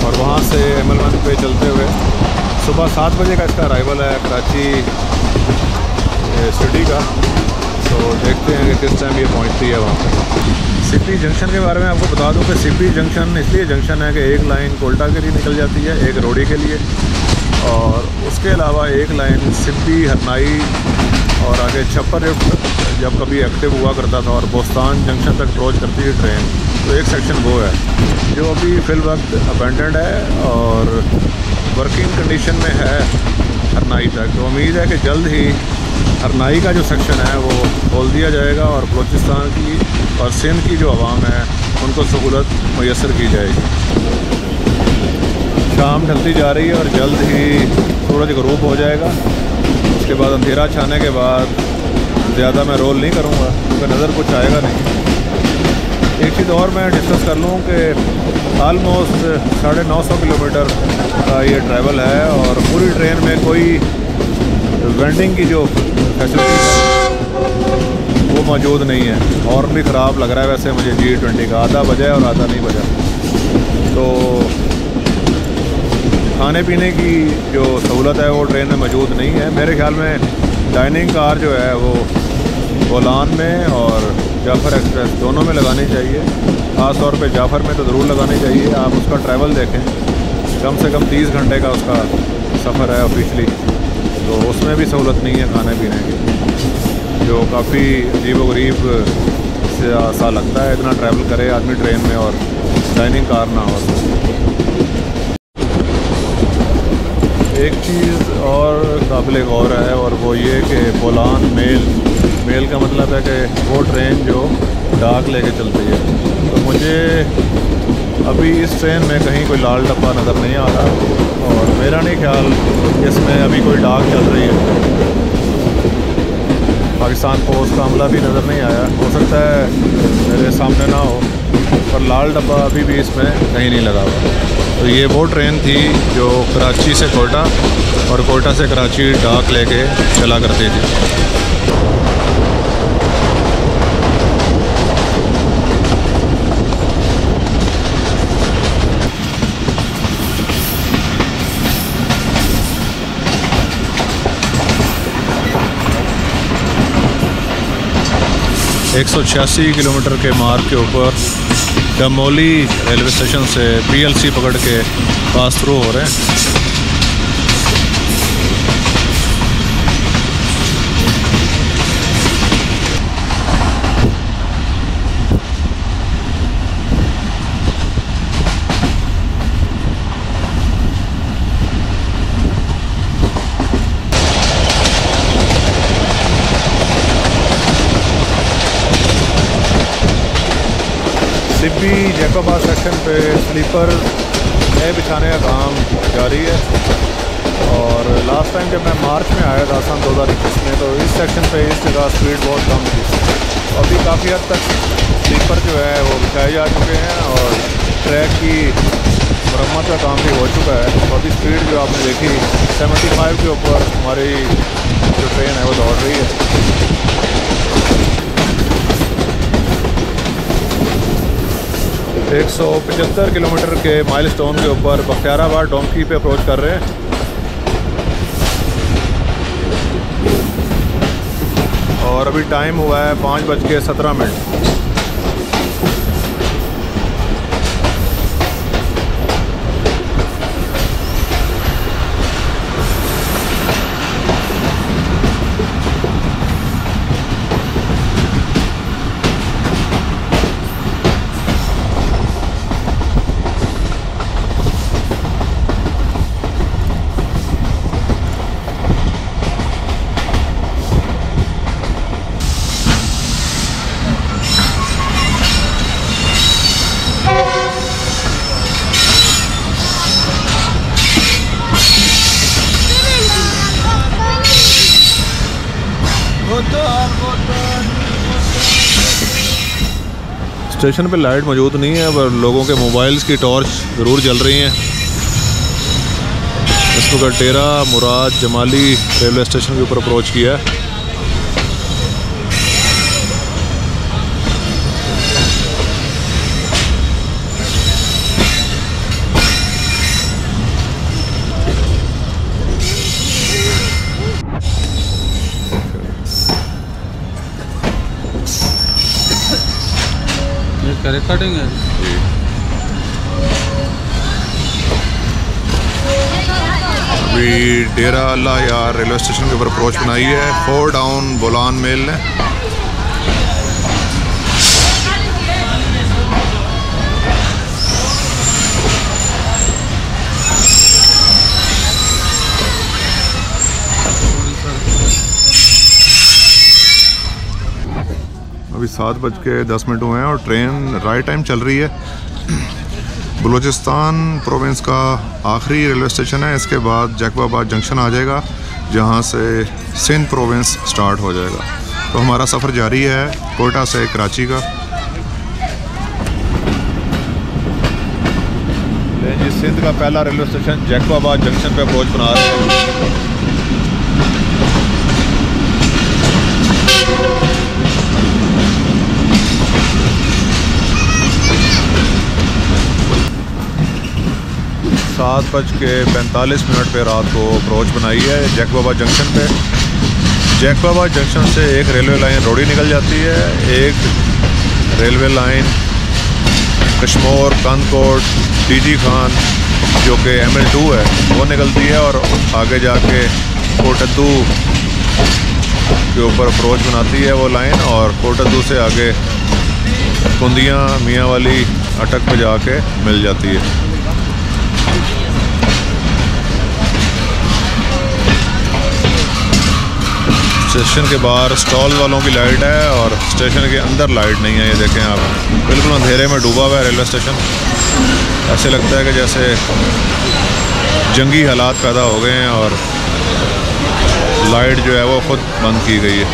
और वहाँ से ML1 पे चलते हुए सुबह 7 बजे का इसका अराइवल है कराची सिटी का। तो देखते हैं कि किस टाइम ये पहुँचती है वहाँ पर। सिपी जंक्शन के बारे में आपको बता दूं कि सिपी जंक्शन इसलिए जंक्शन है कि एक लाइन कोल्टा के लिए निकल जाती है, एक रोहरी के लिए, और उसके अलावा एक लाइन सिपी हरनाई और आगे छप्पर लिफ्ट जब कभी एक्टिव हुआ करता था और बोस्तान जंक्शन तक अप्रोच करती है ट्रेन। तो एक सेक्शन वो है जो अभी फिल वक्त अबेंडेंड है और वर्किंग कंडीशन में है हरनाई तक। तो उम्मीद है कि जल्द ही हरनाई का जो सेक्शन है वो खोल दिया जाएगा और बलूचिस्तान की और सिंध की जो आवाम है उनको सहूलत मैसर की जाएगी। शाम ढलती जा रही है और जल्द ही सूरज गरूब हो जाएगा। उसके बाद अंधेरा छाने के बाद ज़्यादा मैं रोल नहीं करूँगा क्योंकि नज़र कुछ आएगा नहीं। एक चीज़ और मैं डिस्कस कर लूँ कि आलमोस्ट 950 किलोमीटर का ये ट्रैवल है और पूरी ट्रेन में कोई वेंडिंग की जो फैसिलिटी वो मौजूद नहीं है। और भी ख़राब लग रहा है वैसे मुझे G20 का, आधा बजा है और आधा नहीं बजा। तो खाने पीने की जो सहूलत है वो ट्रेन में मौजूद नहीं है। मेरे ख्याल में डाइनिंग कार जो है वो बोलान में और जाफ़र एक्सप्रेस दोनों में लगानी चाहिए, ख़ास तौर पे जाफ़र में तो ज़रूर लगानी चाहिए। आप उसका ट्रैवल देखें, कम से कम 30 घंटे का उसका सफ़र है ऑफिशली, तो उसमें भी सहूलत नहीं है खाने पीने की, जो काफ़ी अजीबोगरीब से ऐसा लगता है। इतना ट्रैवल करे आदमी ट्रेन में और डाइनिंग कार ना हो। एक चीज़ और काबिल गौर है और वो ये कि बूलान मेल का मतलब है कि वो ट्रेन जो डाक लेके चलती है। तो मुझे अभी इस ट्रेन में कहीं कोई लाल डब्बा नज़र नहीं आ रहा और मेरा नहीं ख्याल इसमें अभी कोई डाक चल रही है। पाकिस्तान पोस्ट का हमला भी नज़र नहीं आया, हो सकता है मेरे सामने ना हो, पर लाल डब्बा अभी भी इसमें कहीं नहीं लगा हुआ। तो ये वो ट्रेन थी जो कराची से कोटा और कोटा से कराची डाक लेके चला करती थी। एक 186 किलोमीटर के मार्ग के ऊपर डमोली रेलवे स्टेशन से PLC पकड़ के पास थ्रू हो रहे सिपी जैकबाबाद सेक्शन पे स्लीपर नए बिछाने का काम जारी है और लास्ट टाइम जब मैं मार्च में आया था सन 2021 में, तो इस सेक्शन पे इस जगह स्पीड बहुत कम थी। अभी काफ़ी हद तक स्लीपर जो है वो बिछाए जा चुके हैं और ट्रैक की मरम्मत का काम भी हो चुका है। तो अभी स्पीड जो आपने देखी 75 के ऊपर हमारी जो ट्रेन है वो दौड़ रही है। एक 175 किलोमीटर के माइलस्टोन के ऊपर बख्तियाराबाद डोंकी पे अप्रोच कर रहे हैं और अभी टाइम हुआ है 5:17। स्टेशन पे लाइट मौजूद नहीं है पर लोगों के मोबाइल्स की टॉर्च ज़रूर जल रही हैं। इस वक्त डेरा मुराद जमाली रेलवे स्टेशन के ऊपर अप्रोच किया है। रिकॉर्डिंग है अभी डेरा लाहौर रेलवे स्टेशन के ऊपर अप्रोच बनाई है 4 डाउन बूलान मेल ने। अभी 7:10 हुए हैं और ट्रेन राइट टाइम चल रही है। बलूचिस्तान प्रोविंस का आखिरी रेलवे स्टेशन है, इसके बाद जैकबाबाद जंक्शन आ जाएगा जहां से सिंध प्रोविंस स्टार्ट हो जाएगा। तो हमारा सफ़र जारी है कोटा से कराची का। जी सिंध का पहला रेलवे स्टेशन जैकबाबाद जंक्शन पे अप्रोच बना रहे हैं। सात 7:45 पे रात को अप्रोच बनाई है जैकबाबाद जंक्शन पे। जैकबाबाद जंक्शन से एक रेलवे लाइन रोहरी निकल जाती है, एक railway line Kashmore Kandhkot DG Khan जो कि ML2 है वो निकलती है और आगे जाके कोटद्दू के ऊपर अप्रोच बनाती है वो लाइन, और कोटद्दू से आगे कुंदियाँ मियाँ वाली अटक पे जाके मिल जाती है। स्टेशन के बाहर स्टॉल वालों की लाइट है और स्टेशन के अंदर लाइट नहीं है। ये देखें आप, बिल्कुल अंधेरे में डूबा हुआ है रेलवे स्टेशन। ऐसे लगता है कि जैसे जंगी हालात पैदा हो गए हैं और लाइट जो है वो खुद बंद की गई है।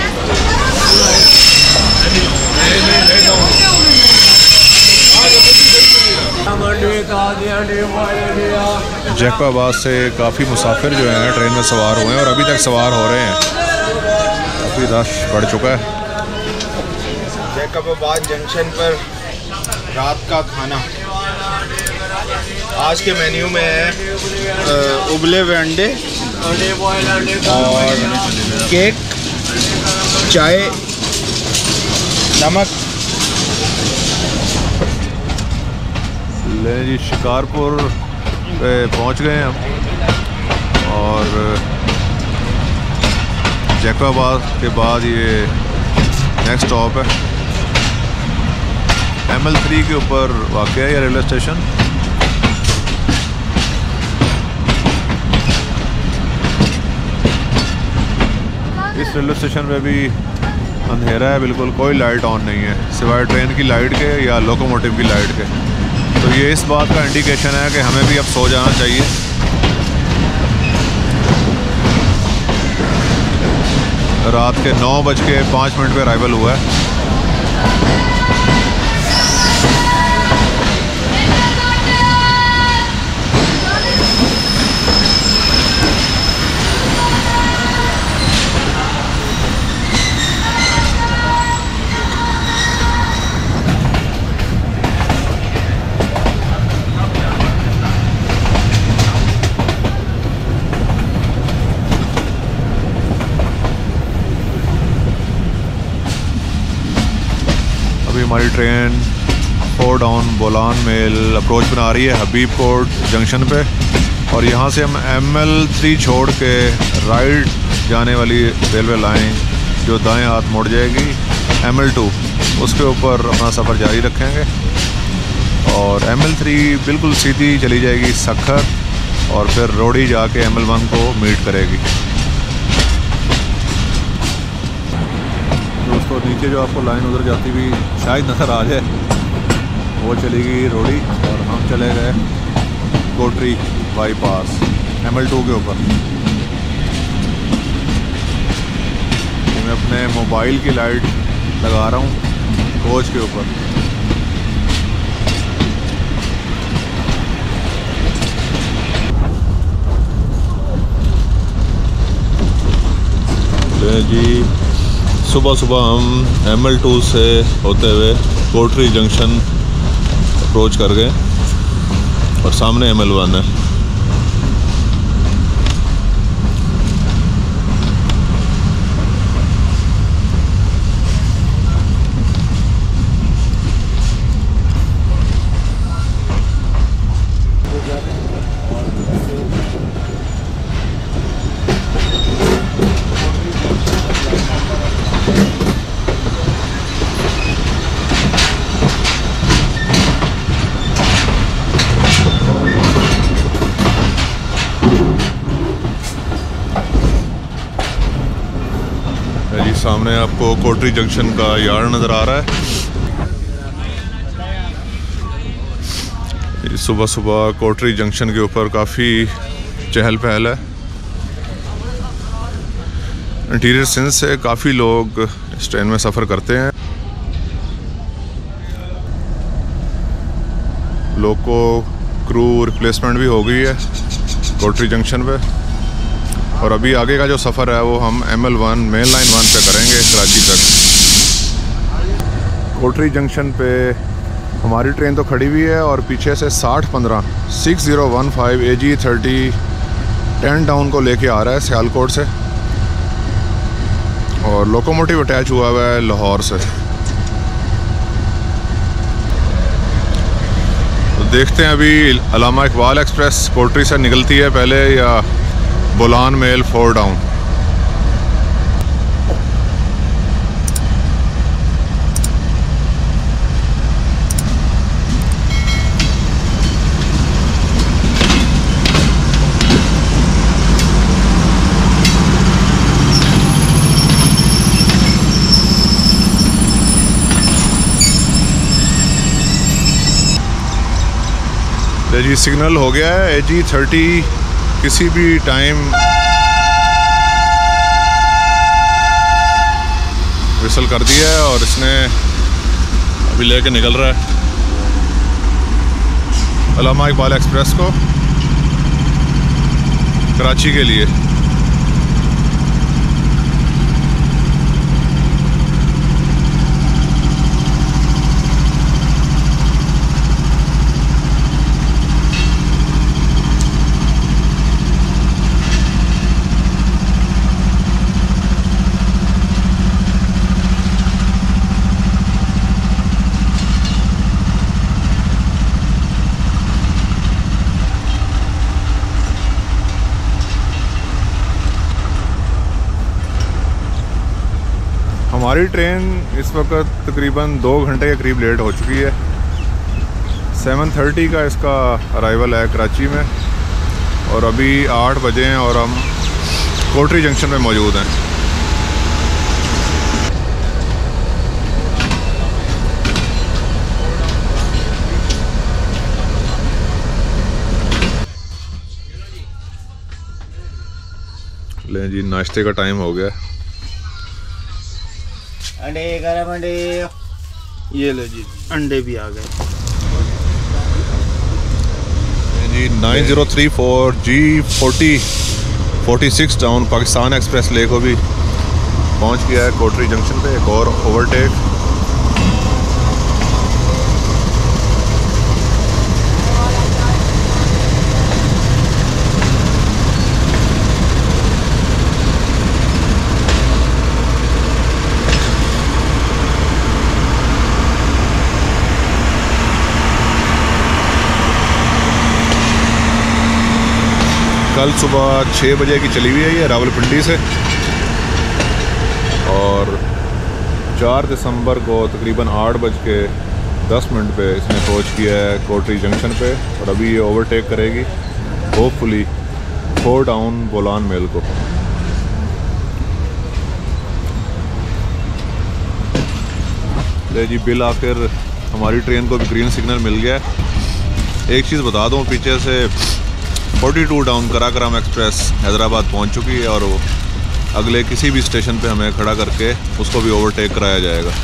जैकबाबाद से काफ़ी मुसाफिर जो हैं ट्रेन में सवार हुए हैं और अभी तक सवार हो रहे हैं। रश बढ़ चुका है। जैकबाबाद जंक्शन पर रात का खाना आज के मेन्यू में है उबले हुए अंडे और केक, चाय, नमक। ले जी शिकारपुर पे पहुंच गए हम और जैकबाबाद के बाद ये नेक्स्ट स्टॉप है। ML3 के ऊपर वाक़ है ये रेलवे स्टेशन। इस रेलवे स्टेशन पे भी अंधेरा है, बिल्कुल कोई लाइट ऑन नहीं है सिवाय ट्रेन की लाइट के या लोकोमोटिव की लाइट के। तो ये इस बात का इंडिकेशन है कि हमें भी अब सो जाना चाहिए। रात के 9:05 पे अराइवल हुआ है। हमारी train 4 down Bolan mail approach बना रही है हबीब कोट जंक्शन पे और यहाँ से हम ML3 छोड़ के राइट जाने वाली रेलवे लाइन जो दाएं हाथ मुड़ जाएगी ML2 उसके ऊपर अपना सफ़र जारी रखेंगे और ML3 बिल्कुल सीधी चली जाएगी सखर और फिर रोहरी जाके ML1 को मीट करेगी। दोस्तों नीचे जो आपको लाइन उधर जाती हुई शायद नज़र आ जाए वो चली गई रोहरी और हम चले गए कोटरी बाईपास ML2 के ऊपर। मैं अपने मोबाइल की लाइट लगा रहा हूँ कोच के ऊपर। जी सुबह सुबह हम ML2 से होते हुए कोटरी जंक्शन अप्रोच कर गए और सामने ML1 है। सामने आपको कोटरी जंक्शन का यार्ड नज़र आ रहा है। सुबह सुबह कोटरी जंक्शन के ऊपर काफ़ी चहल पहल है। इंटीरियर सिंध से काफ़ी लोग इस ट्रेन में सफ़र करते हैं। लोको क्रू रिप्लेसमेंट भी हो गई है कोटरी जंक्शन पे और अभी आगे का जो सफ़र है वो हम ML1 मेन लाइन 1 पे करेंगे कराची तक। कोटरी जंक्शन पे हमारी ट्रेन तो खड़ी हुई है और पीछे से 6015 6015 AG 30 10 डाउन को लेके आ रहा है सियालकोट से और लोकोमोटिव अटैच हुआ हुआ है लाहौर से। तो देखते हैं अभी अलामा इकबाल एक्सप्रेस कोटरी से निकलती है पहले या बूलान मेल 4 डाउन। जी सिग्नल हो गया है AG 30 किसी भी टाइम विसल कर दिया है और इसने अभी लेके निकल रहा है अलामा इकबाल एक्सप्रेस को कराची के लिए। हमारी ट्रेन इस वक्त तकरीबन 2 घंटे के करीब लेट हो चुकी है। 7:30 का इसका अराइवल है कराची में और अभी 8 बजे हैं और हम कोटरी जंक्शन में मौजूद हैं। ले जी नाश्ते का टाइम हो गया। अंडे गरम अंडे ये लो जी अंडे भी आ गए जी। 9034 G 4046 डाउन पाकिस्तान एक्सप्रेस ले को भी पहुंच गया है कोटरी जंक्शन पे। एक और ओवरटेक कल सुबह 6 बजे की चली हुई है ये रावलपिंडी से और 4 दिसंबर को तकरीबन 8:10 पे इसने पहुंच किया है कोटरी जंक्शन पे और अभी ये ओवरटेक करेगी होपफुली 4 डाउन बूलान मेल को। ले जी बिल आखिर हमारी ट्रेन को भी ग्रीन सिग्नल मिल गया है। एक चीज़ बता दूँ पीछे से 42 डाउन कराकराम एक्सप्रेस हैदराबाद पहुंच चुकी है और वो अगले किसी भी स्टेशन पे हमें खड़ा करके उसको भी ओवरटेक कराया जाएगा।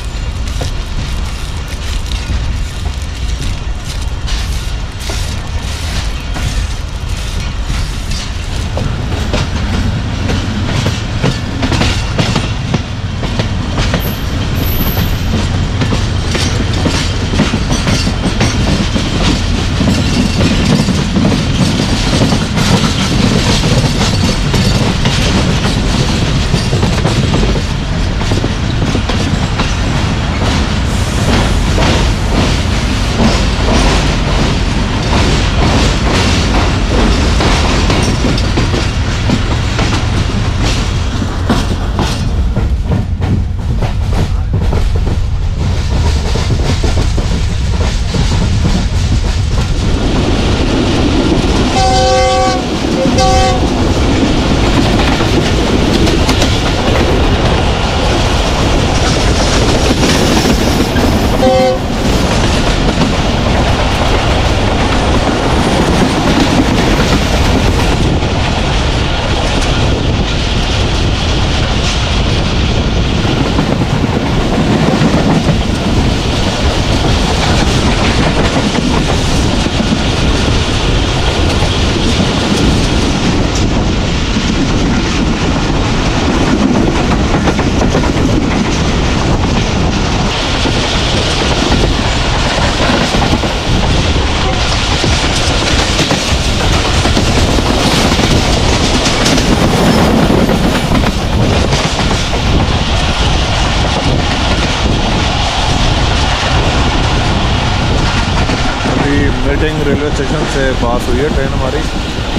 रेलवे स्टेशन से पास हुई है ट्रेन हमारी,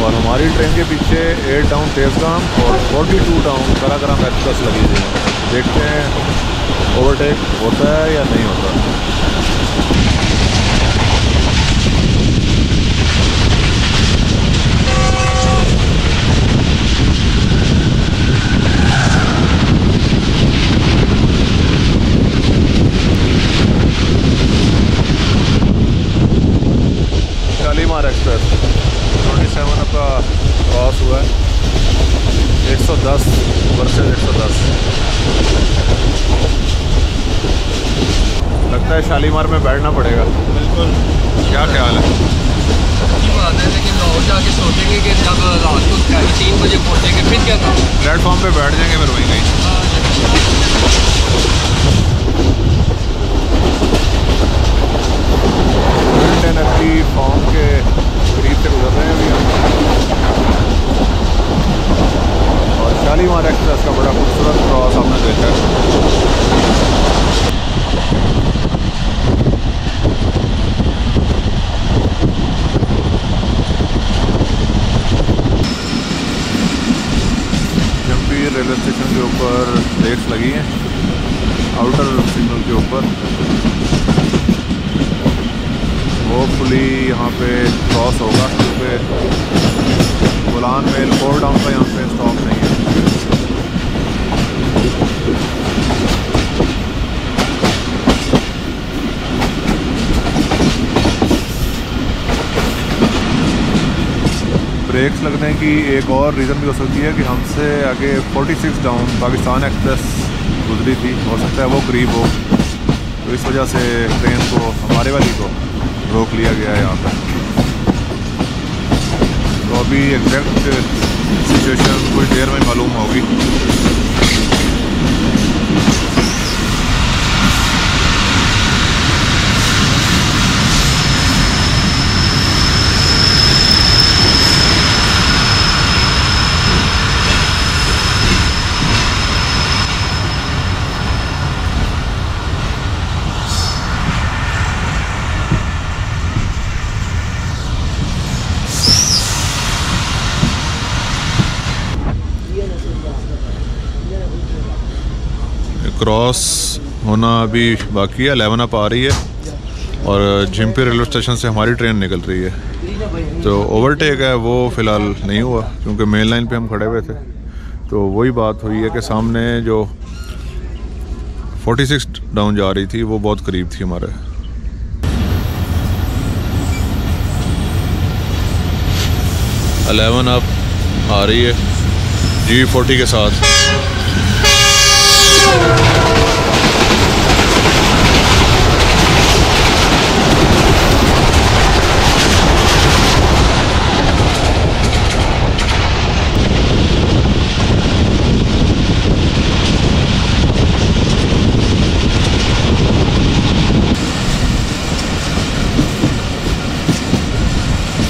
और हमारी ट्रेन के पीछे 8 डाउन तेजगाम और 42 डाउन कराग्राम एक्सप्रेस लगी हुई है। देखते हैं ओवरटेक होता है या नहीं होता। एक्सप्रेस 27 का क्रॉस हुआ है, 110 वर्सेस 110। लगता है शालीमार में बैठना पड़ेगा। बिल्कुल, क्या ख्याल है? बात है, लेकिन लाहौर जाके सोचेंगे कि जब रात को 3 बजे पहुँचेंगे फिर क्या था, प्लेटफॉर्म पे बैठ जाएंगे फिर वहीं कहीं। फॉर्म के करीब से गुजर रहे हैं अभी हम, और शालीमार एक्सप्रेस का बड़ा खूबसूरत क्रॉस आपने देखा है। जम्पीर रेलवे स्टेशन के ऊपर प्लेट्स लगी हैं आउटर सिग्नल के ऊपर। होपफुली यहाँ पे क्रॉस होगा क्योंकि बुलान मेल 4 डाउन का यहाँ पे स्टॉप नहीं है। ब्रेक्स लगने की एक और रीज़न भी हो सकती है कि हमसे आगे 46 डाउन पाकिस्तान एक्सप्रेस गुजरी थी, हो सकता है वो करीब हो, तो इस वजह से ट्रेन को हमारे वाली को रोक लिया गया है यहाँ पर। तो अभी एग्जैक्ट सिचुएशन कुछ देर में मालूम होगी। क्रॉस होना अभी बाकी है, 11 अप आ रही है और जिम्पी रेलवे स्टेशन से हमारी ट्रेन निकल रही है। तो ओवरटेक है वो फ़िलहाल नहीं हुआ क्योंकि मेन लाइन पे हम खड़े हुए थे। तो वही बात हुई है कि सामने जो 46 डाउन जा रही थी वो बहुत करीब थी हमारे। अलेवन अप आ रही है G40 के साथ।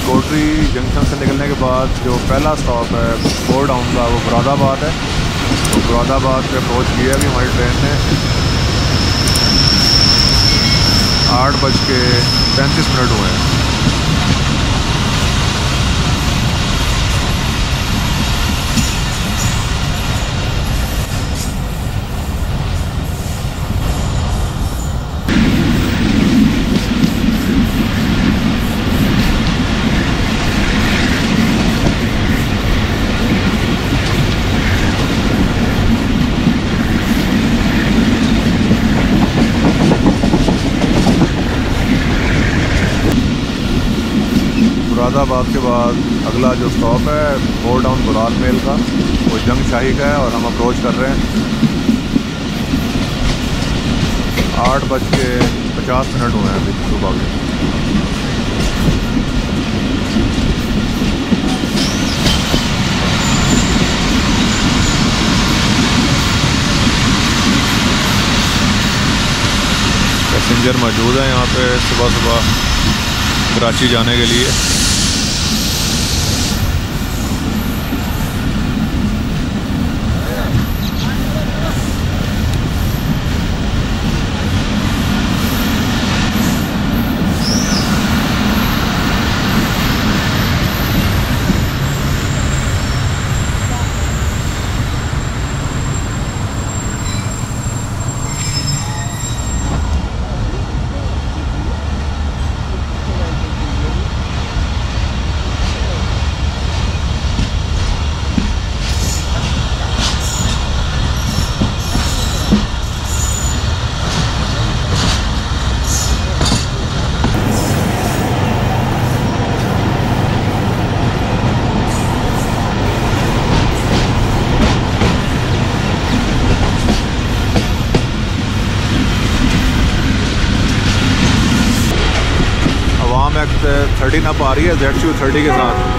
कोटरी जंक्शन से निकलने के बाद जो पहला स्टॉप है 4 डाउन का वो मुरादाबाद है। तो मुरादाबाद पे पहुँच गई है अभी हमारी ट्रेन ने। 8:35 हुए हैं। मुरादाबाद के बाद अगला जो स्टॉप है 4 डाउन बूलान मेल का, वो जंग शाही का है और हम अप्रोच कर रहे हैं। 8:50 हुए हैं अभी सुबह के। पैसेंजर मौजूद हैं यहाँ पे सुबह सुबह कराची जाने के लिए। थर्टी ना पा रही है ZQ30 के साथ।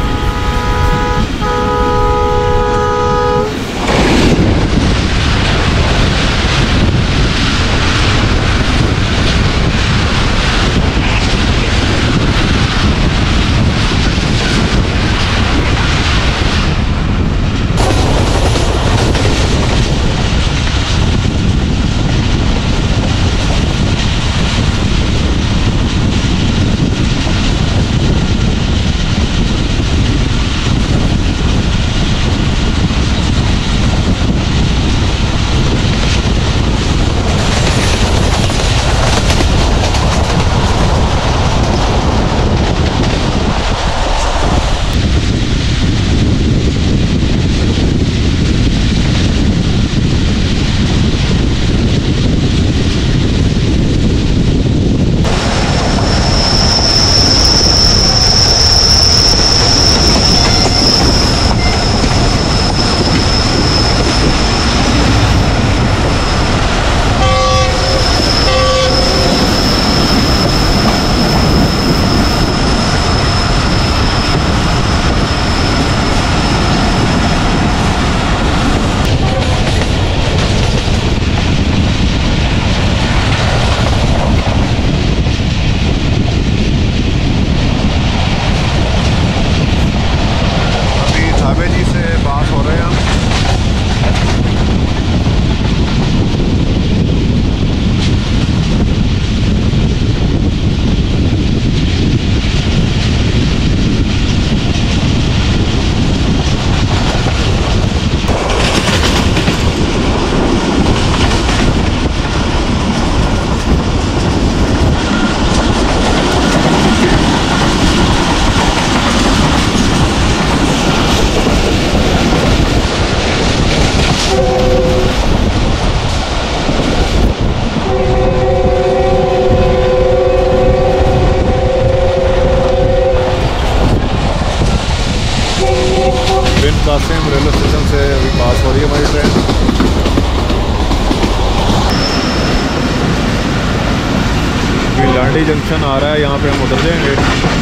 घाटी जंक्शन आ रहा है, यहाँ पे हम उतर जाएंगे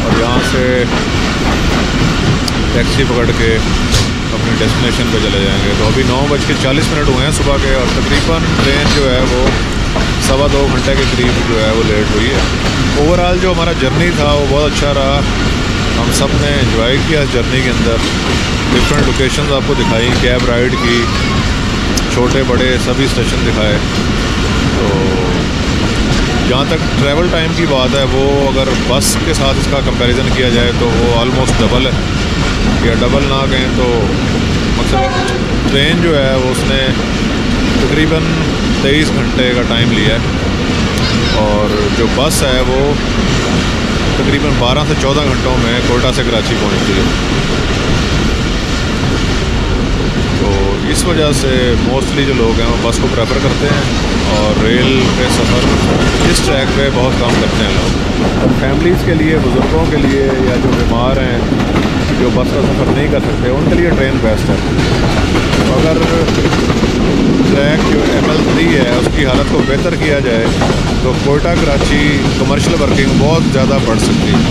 और यहाँ से टैक्सी पकड़ के अपने डेस्टिनेशन पे चले जाएंगे। तो अभी 9:40 हुए हैं सुबह के, और तकरीबन ट्रेन जो है वो 2.25 घंटे के करीब जो है वो लेट हुई है। ओवरऑल जो हमारा जर्नी था वो बहुत अच्छा रहा, हम सब ने इन्जॉय किया इस जर्नी के अंदर। डिफरेंट लोकेशंस आपको दिखाई, कैब राइड की, छोटे बड़े सभी स्टेशन दिखाए। तो जहाँ तक ट्रैवल टाइम की बात है, वो अगर बस के साथ इसका कंपैरिजन किया जाए तो वो ऑलमोस्ट डबल है, या डबल ना कहें तो मतलब ट्रेन जो है वो उसने तकरीबन 23 घंटे का टाइम लिया है, और जो बस है वो तकरीबन 12 से 14 घंटों में कोटा से कराची पहुँचती है। तो इस वजह से मोस्टली जो लोग हैं वो बस को प्रेफर करते हैं, और रेल पे सफ़र इस ट्रैक पे बहुत कम करते हैं लोग। फैमिलीज़ के लिए, बुज़ुर्गों के लिए, या जो बीमार हैं जो बस का सफ़र नहीं कर सकते, उनके लिए ट्रेन बेस्ट है। तो अगर ट्रैक जो ML3 है उसकी हालत को बेहतर किया जाए तो कोटा कराची कमर्शल वर्किंग बहुत ज़्यादा बढ़ सकती है।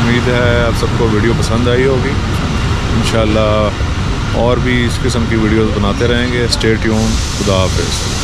उम्मीद है आप सबको वीडियो पसंद आई होगी। इंशाल्लाह और भी इस किस्म की वीडियोस बनाते रहेंगे। स्टे ट्यून, खुदा हाफिज़।